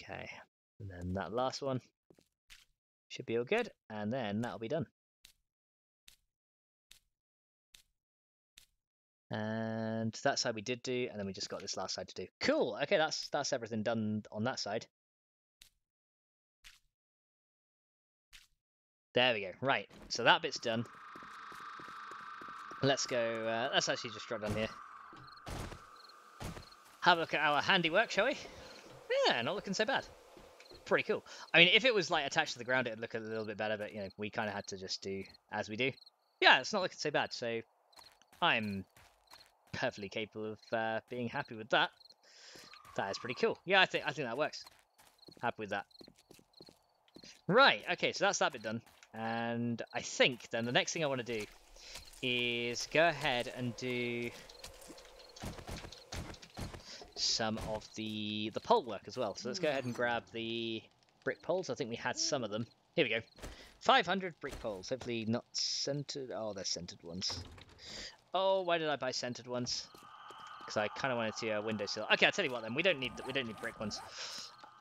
Okay. And then that last one should be all good, and then that'll be done. And that side we did do, and then we just got this last side to do. Cool. Okay, that's that's everything done on that side. There we go. Right. So that bit's done. Let's go. Uh, let's actually just drop down here. Have a look at our handiwork, shall we? Yeah, not looking so bad. Pretty cool. I mean, if it was like attached to the ground, it'd look a little bit better, but you know, we kind of had to just do as we do. Yeah, it's not looking so bad. So I'm perfectly capable of uh, being happy with that. That is pretty cool. Yeah, I think I think that works. Happy with that. Right, okay, so that's that bit done. And I think then the next thing I want to do is go ahead and do some of the, the pole work as well. So let's go ahead and grab the brick poles. I think we had some of them. Here we go. five hundred brick poles. Hopefully not centered. Oh, they're centered ones. Oh, why did I buy centered ones? Because I kind of wanted to uh, windowsill. Okay, I'll tell you what then. We don't need we don't need brick ones.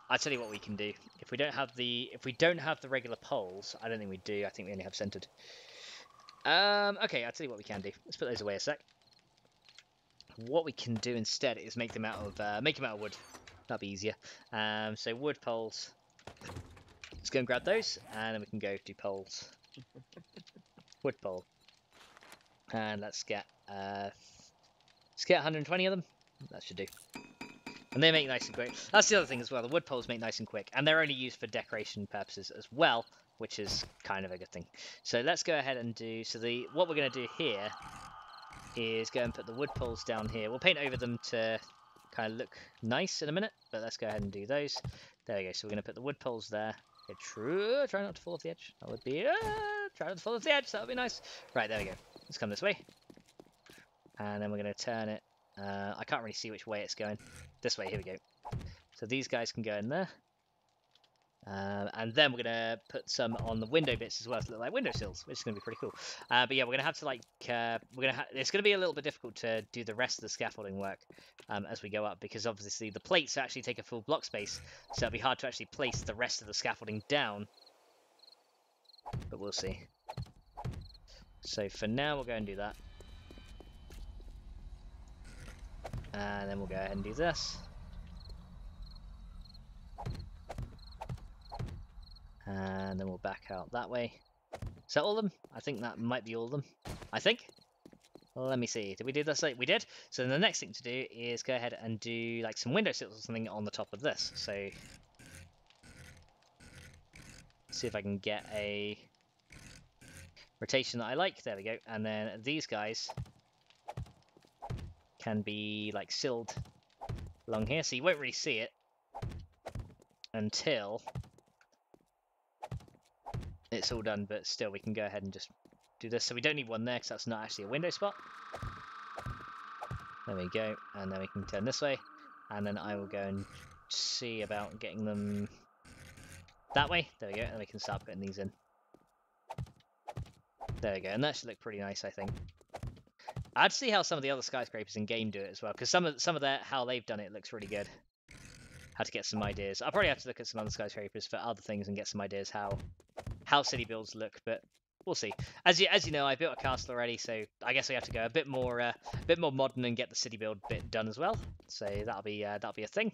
I'll tell you what we can do. If we don't have the if we don't have the regular poles, I don't think we do. I think we only have centered. Um. Okay, I'll tell you what we can do. Let's put those away a sec. What we can do instead is make them out of uh, make them out of wood. That'd be easier. Um. So wood poles. Let's go and grab those, and then we can go do poles. Wood pole. And let's get uh. Let's get one hundred twenty of them. That should do. And they make nice and quick. That's the other thing as well. The wood poles make nice and quick. And they're only used for decoration purposes as well, which is kind of a good thing. So let's go ahead and do... So the what we're going to do here is go and put the wood poles down here. We'll paint over them to kind of look nice in a minute. But let's go ahead and do those. There we go. So we're going to put the wood poles there. Okay, true. Try not to fall off the edge. That would be... Uh, try not to fall off the edge. That would be nice. Right, there we go. Let's come this way. And then we're going to turn it. Uh, I can't really see which way it's going. This way, here we go. So these guys can go in there. Um, and then we're going to put some on the window bits as well to look like windowsills, which is going to be pretty cool. Uh, but yeah, we're going to have to like... Uh, we're gonna ha it's going to be a little bit difficult to do the rest of the scaffolding work um, as we go up, because obviously the plates actually take a full block space, so it'll be hard to actually place the rest of the scaffolding down. But we'll see. So for now, we'll go and do that. And then we'll go ahead and do this. And then we'll back out that way. Is that all of them? I think that might be all of them. I think. Let me see. Did we do this? We did. So the next thing to do is go ahead and do like some windowsills or something on the top of this. So see if I can get a rotation that I like. There we go. And then these guys can be like sealed along here, so you won't really see it until it's all done, but still we can go ahead and just do this. So we don't need one there because that's not actually a window spot. There we go, and then we can turn this way, and then I will go and see about getting them that way. There we go, and we can start putting these in. There we go, and that should look pretty nice, I think. I'd see how some of the other skyscrapers in game do it as well, because some of some of their how they've done it looks really good. How to get some ideas. I'll probably have to look at some other skyscrapers for other things and get some ideas how how city builds look, but we'll see. As you as you know, I built a castle already, so I guess we have to go a bit more uh, a bit more modern and get the city build bit done as well. So that'll be uh, that'll be a thing.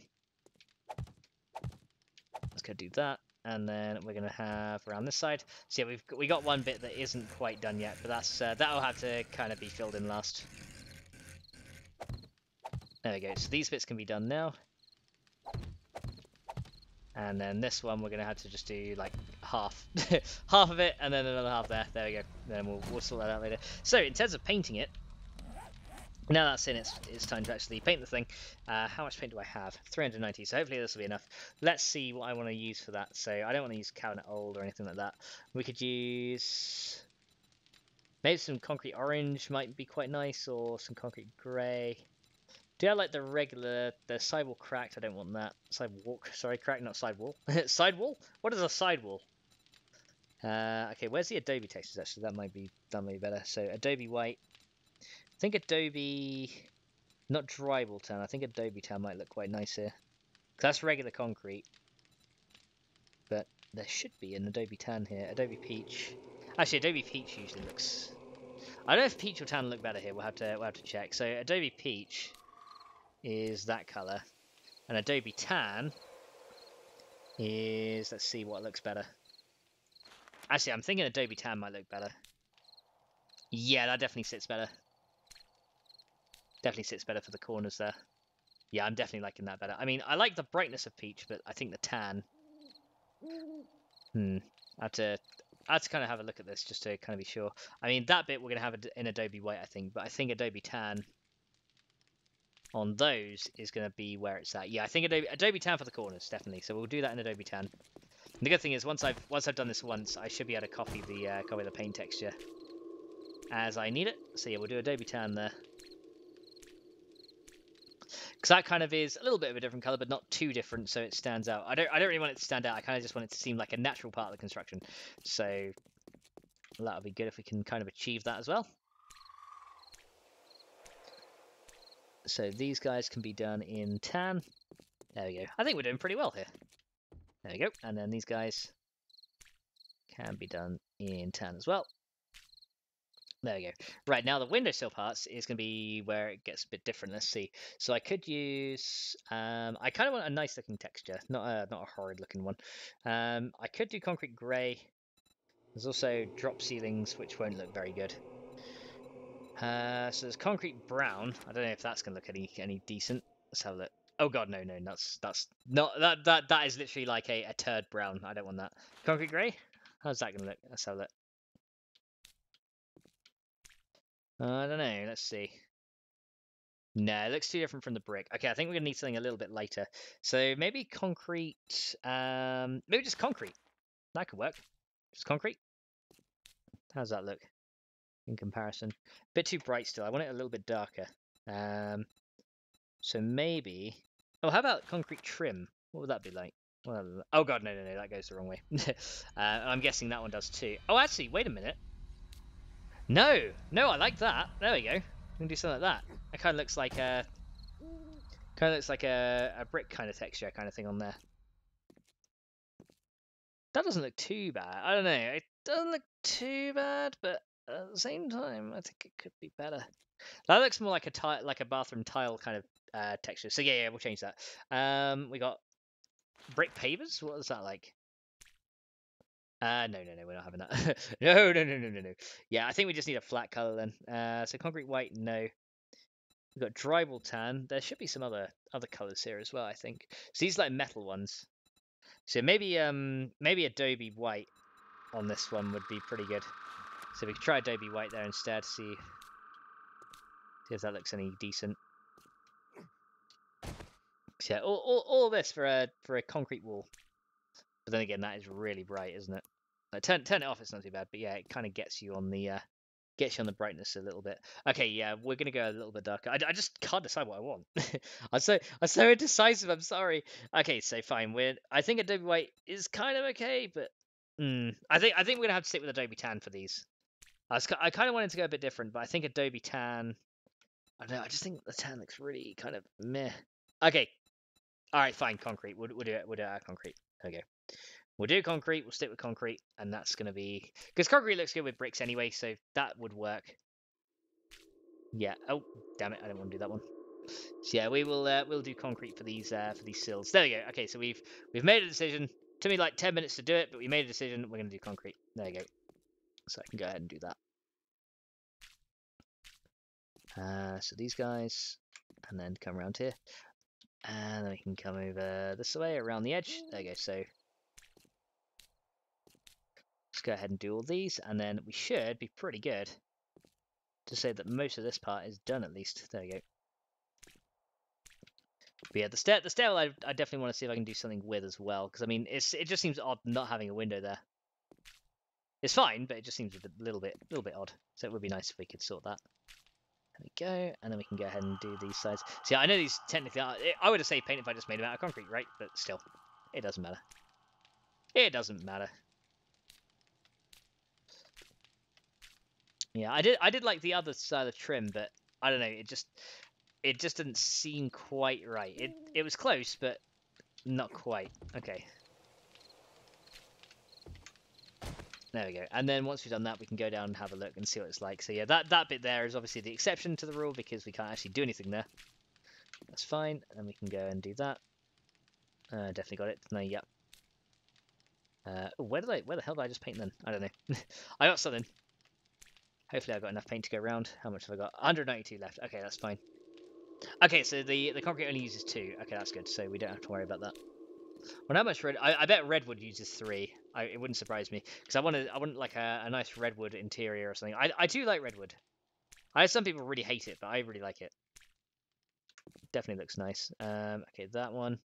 Let's go do that. And then we're gonna have around this side. So yeah, we've we got one bit that isn't quite done yet, but that's uh, that'll have to kind of be filled in last. There we go. So these bits can be done now. And then this one we're gonna have to just do like half, half of it, and then another half there. There we go. Then we'll we'll sort that out later. So in terms of painting it, now that's in, it's, it's time to actually paint the thing. Uh, how much paint do I have? three hundred ninety, so hopefully this will be enough. Let's see what I want to use for that. So I don't want to use cabinet old or anything like that. We could use... Maybe some concrete orange might be quite nice, or some concrete grey. Do I like the regular... The sidewall cracked, I don't want that. Sidewalk, sorry, cracked, not sidewall. Sidewall? What is a sidewall? Uh, okay, where's the Adobe textures actually? That might be, that might be better. So Adobe white. I think Adobe, not drywall town, I think Adobe town might look quite nice here. That's regular concrete. But there should be an Adobe tan here. Adobe peach. Actually, Adobe peach usually looks... I don't know if peach or tan look better here. We'll have to, we'll have to check. So Adobe peach is that colour. And Adobe tan is... Let's see what looks better. Actually, I'm thinking Adobe tan might look better. Yeah, that definitely sits better. Definitely sits better for the corners there. Yeah, I'm definitely liking that better. I mean, I like the brightness of peach, but I think the tan... Hmm. I have to, I have to kind of have a look at this just to kind of be sure. I mean, that bit we're going to have in Adobe white, I think. But I think Adobe tan on those is going to be where it's at. Yeah, I think Adobe, Adobe tan for the corners, definitely. So we'll do that in Adobe tan. And the good thing is, once I've once I've done this once, I should be able to copy the uh, copy the paint texture as I need it. So yeah, we'll do Adobe Tan there, because that kind of is a little bit of a different color, but not too different, so it stands out. I don't I don't really want it to stand out. I kind of just want it to seem like a natural part of the construction. So that'll be good if we can kind of achieve that as well. So these guys can be done in tan. There we go. I think we're doing pretty well here. There we go. And then these guys can be done in tan as well. There we go. Right, now the windowsill parts is going to be where it gets a bit different. Let's see. So I could use... Um, I kind of want a nice looking texture, not a, not a horrid looking one. Um, I could do concrete grey. There's also drop ceilings, which won't look very good. Uh, so there's concrete brown. I don't know if that's going to look any any decent. Let's have a look. Oh god, no, no, that's that's not that that that is literally like a, a turd brown. I don't want that. Concrete grey. How's that going to look? Let's have a look. Uh, I don't know. Let's see. No, it looks too different from the brick. Okay, I think we're going to need something a little bit later. So maybe concrete. Um, maybe just concrete. That could work. Just concrete. How's that look? In comparison, a bit too bright still. I want it a little bit darker. Um, so maybe. Oh, how about concrete trim? What would that be like? Well, oh god, no, no, no, that goes the wrong way. uh, I'm guessing that one does too. Oh, actually, wait a minute. No, no, I like that. There we go. We can do something like that. It kind of looks like a, kind of looks like a, a brick kind of texture, kind of thing on there. That doesn't look too bad. I don't know. It doesn't look too bad, but. At the same time, I think it could be better. That looks more like a tile, like a bathroom tile kind of uh, texture. So yeah, yeah, we'll change that. Um, we got brick pavers. What is that like? Uh, no, no, no, we're not having that. no, no, no, no, no, no. Yeah, I think we just need a flat color then. Uh, so concrete white, no. We've got drywall tan. There should be some other other colors here as well, I think. So these are like metal ones. So maybe um maybe Adobe white on this one would be pretty good. So we could try Adobe White there instead, see, see if that looks any decent. So yeah, all, all, all this for a for a concrete wall. But then again, that is really bright, isn't it? Like, turn turn it off; it's not too bad. But yeah, it kind of gets you on the uh, gets you on the brightness a little bit. Okay, yeah, we're gonna go a little bit darker. I, I just can't decide what I want. I'm so I'm so indecisive. I'm sorry. Okay, so fine. We're I think Adobe White is kind of okay, but mm, I think I think we're gonna have to stick with Adobe Tan for these. I, was, I kind of wanted to go a bit different, but I think Adobe Tan... I don't know, I just think the tan looks really kind of meh. Okay. All right, fine, concrete. We'll, we'll do it. We'll do our concrete. Okay. We'll do concrete. We'll stick with concrete, and that's going to be... Because concrete looks good with bricks anyway, so that would work. Yeah. Oh, damn it. I didn't want to do that one. So, yeah, we will, uh, we'll do concrete for these uh, for these sills. There we go. Okay, so we've we've made a decision. It took me like ten minutes to do it, but we made a decision. We're going to do concrete. There you go. So I can go ahead and do that. Uh, so these guys, and then come around here, and then we can come over this way around the edge. There you go. So let's go ahead and do all these, and then we should be pretty good to say that most of this part is done at least. There you go. But yeah, the stair, the stairwell, I, I definitely want to see if I can do something with as well, because I mean, it's it just seems odd not having a window there. It's fine, but it just seems a little bit, little bit odd. So it would be nice if we could sort that. There we go, and then we can go ahead and do these sides. See, I know these technically are... I would have saved paint if I just made them out of concrete, right? But still, it doesn't matter. It doesn't matter. Yeah, I did. I did like the other side of the trim, but I don't know. It just, it just didn't seem quite right. It, it was close, but not quite. Okay. There we go. And then once we've done that, we can go down and have a look and see what it's like. So yeah, that, that bit there is obviously the exception to the rule because we can't actually do anything there. That's fine. And we can go and do that. Uh, definitely got it. No, yep. Uh, where did I, where the hell did I just paint then? I don't know. I got something. Hopefully I've got enough paint to go around. How much have I got? one hundred ninety-two left. Okay, that's fine. Okay, so the, the concrete only uses two. Okay, that's good. So we don't have to worry about that. Well, how much red? I, I bet redwood uses three. I, it wouldn't surprise me because I wanted, I want like a, a nice redwood interior or something. I, I do like redwood. I know some people really hate it, but I really like it. Definitely looks nice. Um, okay, that one.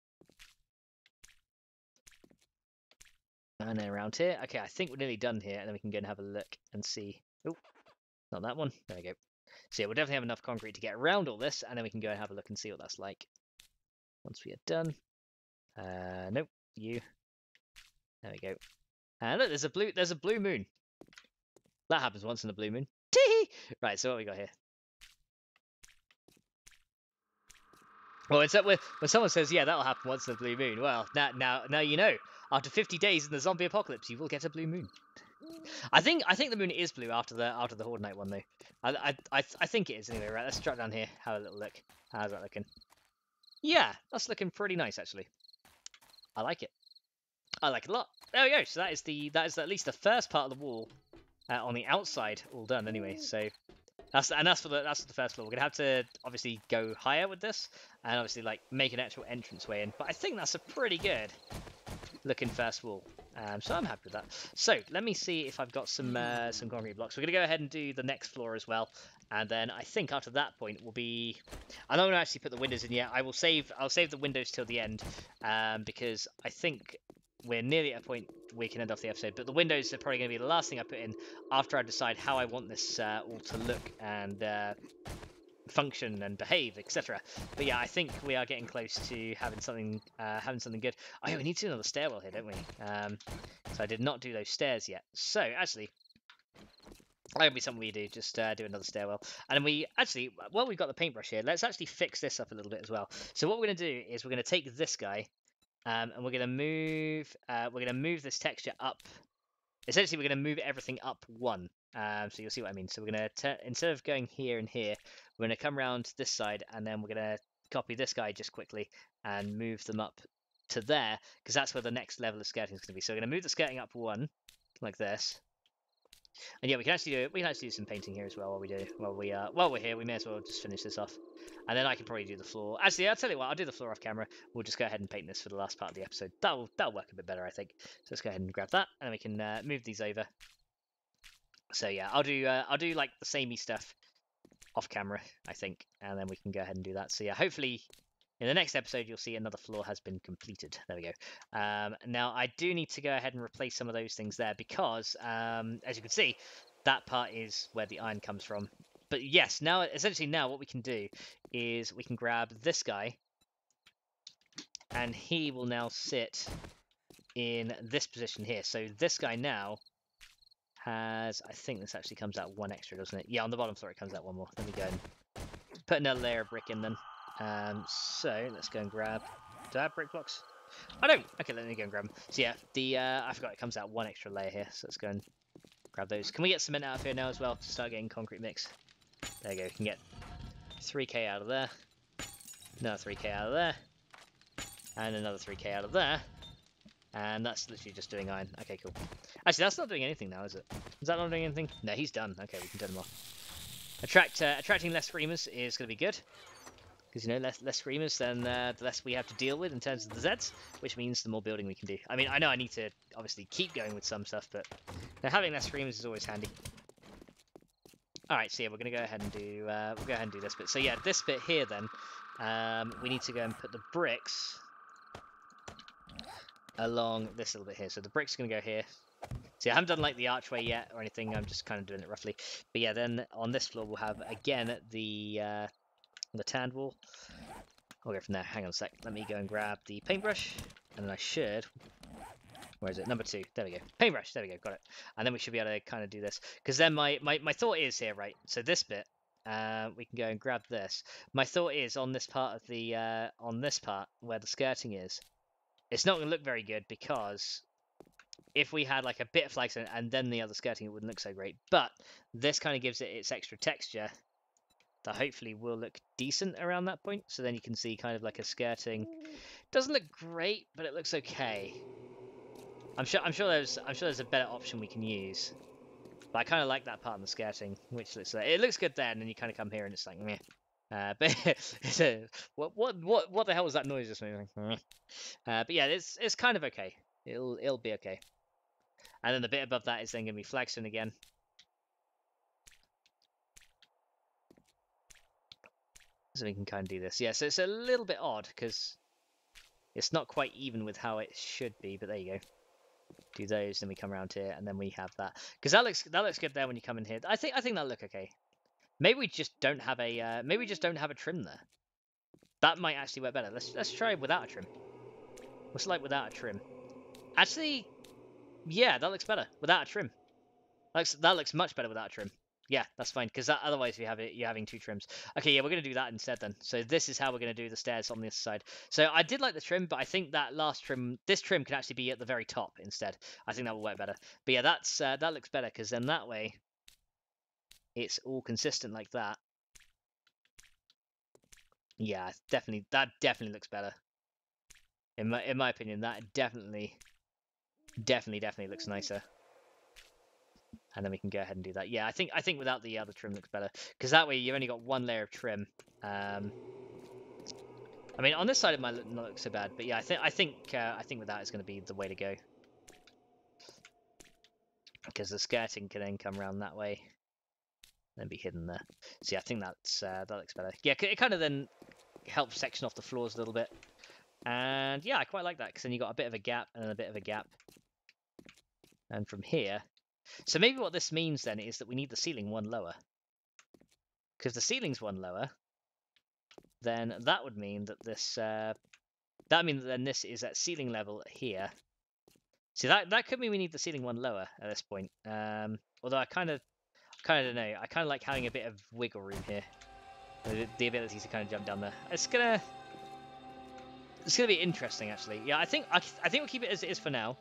And then around here. Okay, I think we're nearly done here, and then we can go and have a look and see. Oh, not that one. There we go. So yeah, we'll definitely have enough concrete to get around all this, and then we can go and have a look and see what that's like once we are done. Uh, nope, you. There we go. And look, there's a blue, there's a blue moon. That happens once in a blue moon. Tee-hee! Right, so what we got here? Well, it's that when someone says, yeah, that'll happen once in a blue moon. Well, now, now, now you know. After fifty days in the zombie apocalypse, you will get a blue moon. I think I think the moon is blue after the after the Horde Night one though. I I I think it is anyway. Right, let's drop down here, have a little look. How's that looking? Yeah, that's looking pretty nice actually. I like it. I like it a lot. There we go. So that is the that is at least the first part of the wall uh, on the outside all done anyway. So that's and that's for the that's for the first floor. We're gonna have to obviously go higher with this and obviously like make an actual entrance way in. But I think that's a pretty good looking first wall. Um, so I'm happy with that. So let me see if I've got some uh, some concrete blocks. We're going to go ahead and do the next floor as well, and then I think after that point we'll be. I'm not going to actually put the windows in yet. I will save. I'll save the windows till the end, um, because I think we're nearly at a point we can end off the episode. But the windows are probably going to be the last thing I put in after I decide how I want this uh, all to look and uh, function and behave, et cetera. But yeah, I think we are getting close to having something, uh, having something good. Oh, yeah, we need to do another stairwell here, don't we? Um, so I did not do those stairs yet. So actually, that'll be something we do. Just uh, do another stairwell, and then we actually, well, we've got the paintbrush here. Let's actually fix this up a little bit as well. So what we're going to do is we're going to take this guy, um, and we're going to move, uh, we're going to move this texture up. Essentially, we're going to move everything up one. Um, so you'll see what I mean. So we're going to, instead of going here and here, we're going to come around this side, and then we're going to copy this guy just quickly and move them up to there, because that's where the next level of skirting is going to be. So we're going to move the skirting up one, like this. And yeah, we can actually do we can actually do some painting here as well while we do while we uh while we're here. We may as well just finish this off, and then I can probably do the floor. Actually, I'll tell you what, I'll do the floor off camera. We'll just go ahead and paint this for the last part of the episode. That'll that'll work a bit better, I think. So let's go ahead and grab that, and then we can uh, move these over. So yeah, I'll do uh, I'll do like the samey stuff off camera, I think, and then we can go ahead and do that. So yeah, hopefully in the next episode you'll see another floor has been completed. There we go. Um, now I do need to go ahead and replace some of those things there, because um, as you can see, that part is where the iron comes from. But yes, now essentially now what we can do is we can grab this guy, and he will now sit in this position here. So this guy now has, I think this actually comes out one extra, doesn't it? Yeah, on the bottom floor it comes out one more. Let me go and put another layer of brick in then. Um, so let's go and grab. Do I have brick blocks? I don't. Okay, let me go and grab them. So yeah, the uh, I forgot it comes out one extra layer here. So let's go and grab those. Can we get cement out of here now as well to start getting concrete mix? There you go. We can get three K out of there. Another three K out of there. And another three K out of there. And that's literally just doing iron. Okay, cool. Actually, that's not doing anything now, is it? Is that not doing anything? No, he's done. Okay, we can turn him off. Attract, uh, attracting less screamers is going to be good. Because, you know, less, less screamers, then uh, the less we have to deal with in terms of the Zeds, which means the more building we can do. I mean, I know I need to obviously keep going with some stuff, but now having less screamers is always handy. All right, so yeah, we're going to go ahead and do uh, we'll go ahead and do this bit. So yeah, this bit here then, um, we need to go and put the bricks along this little bit here. So the bricks are going to go here. See, I haven't done like the archway yet or anything. I'm just kind of doing it roughly. But yeah, then on this floor we'll have again the uh, the tanned wall. I'll go from there. Hang on a sec. Let me go and grab the paintbrush, and then I should. Where is it? Number two. There we go. Paintbrush. There we go. Got it. And then we should be able to kind of do this, because then my, my my thought is here, right? So this bit, uh, we can go and grab this. My thought is on this part of the uh, on this part where the skirting is, it's not going to look very good, because if we had like a bit of flagstone and then the other skirting, it wouldn't look so great. But this kind of gives it its extra texture that hopefully will look decent around that point. So then you can see kind of like a skirting. Doesn't look great, but it looks okay. I'm sure. I'm sure there's. I'm sure there's a better option we can use. But I kind of like that part on the skirting, which looks like it looks good there, and then you kind of come here and it's like meh. Uh, but it's a, what what what what the hell was that noise just making? Uh, but yeah, it's it's kind of okay. It'll it'll be okay. And then the bit above that is then going to be flagstone again. So we can kind of do this. Yeah, so it's a little bit odd because it's not quite even with how it should be, but there you go. do those, then we come around here, and then we have that. Because that looks that looks good there when you come in here. I think I think that look okay. Maybe we just don't have a uh, maybe we just don't have a trim there. That might actually work better. Let's let's try without a trim. What's it like without a trim? Actually, yeah, that looks better without a trim. That looks that looks much better without a trim. Yeah, that's fine, because that, otherwise we have it, you're having two trims. Okay, yeah, we're going to do that instead then. So this is how we're going to do the stairs on this side. So I did like the trim, but I think that last trim, this trim can actually be at the very top instead. I think that will work better. But yeah, that's uh, that looks better, because then that way it's all consistent like that. Yeah, definitely, that definitely looks better. In my, in my opinion, that definitely, definitely, definitely looks nicer. And then we can go ahead and do that. Yeah, I think I think without the other trim looks better, because that way you've only got one layer of trim. Um, I mean, on this side it might not look so bad, but yeah, I think I think uh, I think without is going to be the way to go, because the skirting can then come around that way, and be hidden there. So yeah, I think that's uh, that looks better. Yeah, it kind of then helps section off the floors a little bit, and yeah, I quite like that, because then you got a bit of a gap and then a bit of a gap, and from here. So maybe what this means then is that we need the ceiling one lower. Because if the ceiling's one lower, then that would mean that this uh, that means that then this is at ceiling level here. See, that that could mean we need the ceiling one lower at this point. Um, although I kind of kind of don't know. I kind of like having a bit of wiggle room here, the, the ability to kind of jump down there. It's gonna it's gonna be interesting actually. Yeah, I think I, I think we'll keep it as it is for now.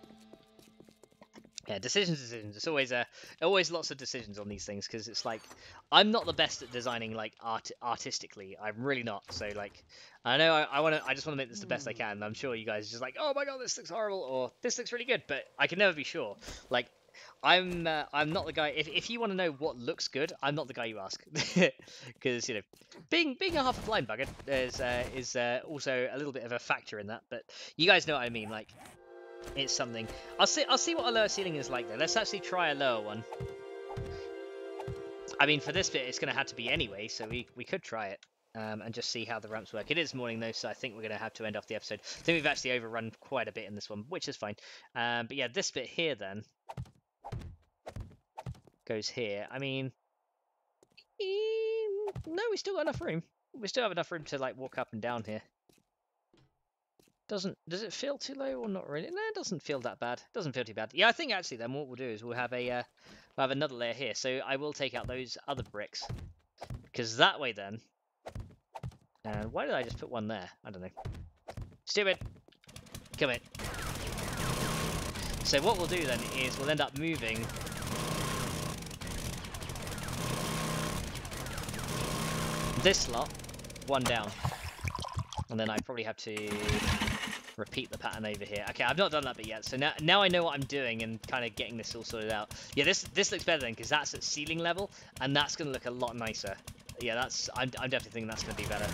Yeah, decisions, decisions. It's always a, uh, always lots of decisions on these things, because it's like I'm not the best at designing like art artistically. I'm really not. So like, I know I, I want to, I just want to make this the best I can. And I'm sure you guys are just like, oh my god, this looks horrible, or this looks really good. But I can never be sure. Like, I'm, uh, I'm not the guy. If if you want to know what looks good, I'm not the guy you ask, because you know, being being a half a blind bugger is uh, is uh, also a little bit of a factor in that. But you guys know what I mean, like. It's something. I'll see. I'll see what a lower ceiling is like. Though let's actually try a lower one. I mean, for this bit, it's going to have to be anyway, so we we could try it um, and just see how the ramps work. It is morning though, so I think we're going to have to end off the episode. I think we've actually overrun quite a bit in this one, which is fine. Um, but yeah, this bit here then goes here. I mean, no, we still got enough room. We still have enough room to like walk up and down here. Doesn't does it feel too low or not really? No, it doesn't feel that bad. It doesn't feel too bad. Yeah, I think actually then what we'll do is we'll have a uh, we'll have another layer here. So I will take out those other bricks, because that way then. And why did I just put one there? I don't know. Stupid. Come in. So what we'll do then is we'll end up moving. This lot, one down, and then I probably have to. Repeat the pattern over here. Okay, I've not done that bit yet, so now now I know what I'm doing and kind of getting this all sorted out. Yeah, this this looks better then, because that's at ceiling level, and that's going to look a lot nicer. Yeah, that's I'm, I'm definitely thinking that's going to be better.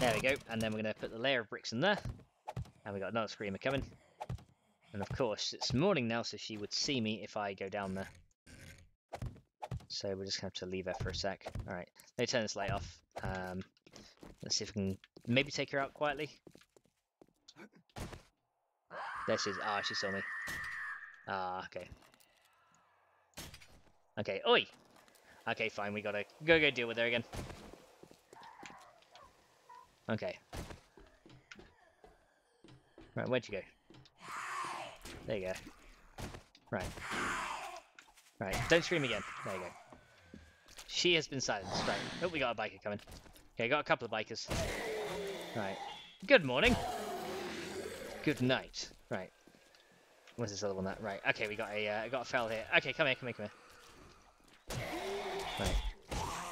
There we go, and then we're going to put the layer of bricks in there, and we got another screamer coming. And of course, it's morning now, so she would see me if I go down there. So we're just going to have to leave her for a sec. Alright, let me turn this light off. Um, let's see if we can maybe take her out quietly. There she is. Ah, oh, she saw me. Ah, oh, okay. Okay, oi! Okay, fine, we gotta go go deal with her again. Okay. Right, where'd you go? There you go. Right. Right, don't scream again. There you go. She has been silenced. Right. Oh, we got a biker coming. Okay, got a couple of bikers. Right. Good morning. Good night. Right. What's this other one? That right. Okay, we got a uh, got a foul here. Okay, come here, come here, come here. Right.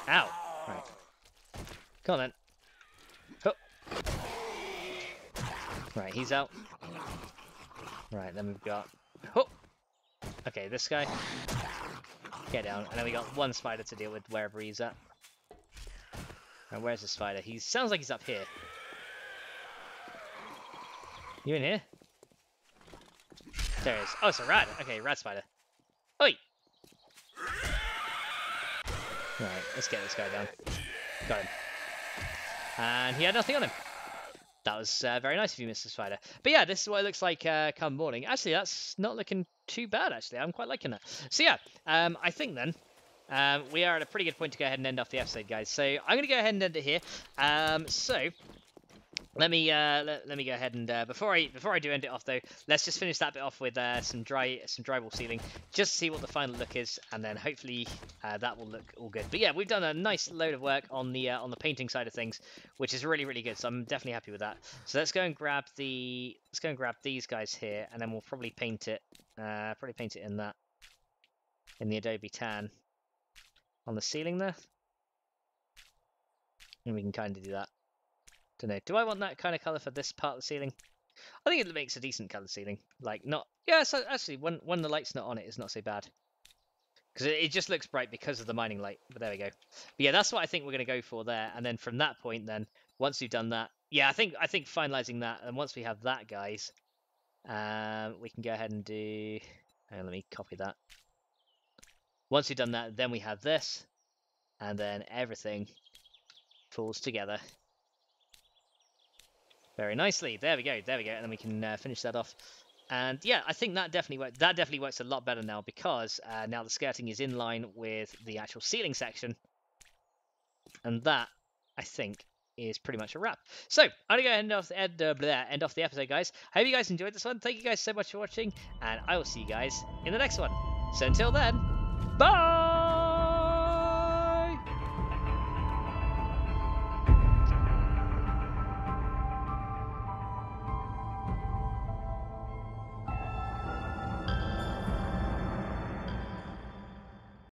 Ow. Right. Come on then. Oh. Right, he's out. Right, then we've got. Oh. Okay, this guy. Get down, and then we got one spider to deal with wherever he's at. And where's the spider? He sounds like he's up here. You in here? There he is. Oh, it's a rat. Okay, rat spider. Oi! Alright, let's get this guy down. Got him. and he had nothing on him. That was uh, very nice of you, Mister Spider. But yeah, this is what it looks like uh, come morning. Actually, that's not looking too bad, actually. I'm quite liking that. So yeah, um, I think then um, we are at a pretty good point to go ahead and end off the episode, guys. So I'm going to go ahead and end it here. Um, so... Let me uh, let, let me go ahead and uh, before I before I do end it off though, let's just finish that bit off with uh, some dry some drywall sealing, just to see what the final look is, and then hopefully uh, that will look all good. But yeah, we've done a nice load of work on the uh, on the painting side of things, which is really really good. So I'm definitely happy with that. So let's go and grab the let's go and grab these guys here, and then we'll probably paint it uh, probably paint it in that in the Adobe Tan on the ceiling there, and we can kind of do that. Don't know. Do I want that kind of colour for this part of the ceiling? I think it makes a decent colour ceiling. Like, not... Yeah, so actually, when, when the light's not on it, it's not so bad. Because it, it just looks bright because of the mining light. But there we go. But yeah, that's what I think we're going to go for there. And then from that point, then, once we've done that... Yeah, I think I think finalising that, and once we have that, guys, um, we can go ahead and do... Hang on, let me copy that. Once we've done that, then we have this. And then everything falls together. Very nicely. There we go. There we go. And then we can uh, finish that off. And yeah, I think that definitely worked. That definitely works a lot better now because uh, now the skirting is in line with the actual ceiling section. And that, I think, is pretty much a wrap. So I'm gonna go ahead and end off, end, uh, end off the episode, guys. I hope you guys enjoyed this one. Thank you guys so much for watching, and I will see you guys in the next one. So until then, bye.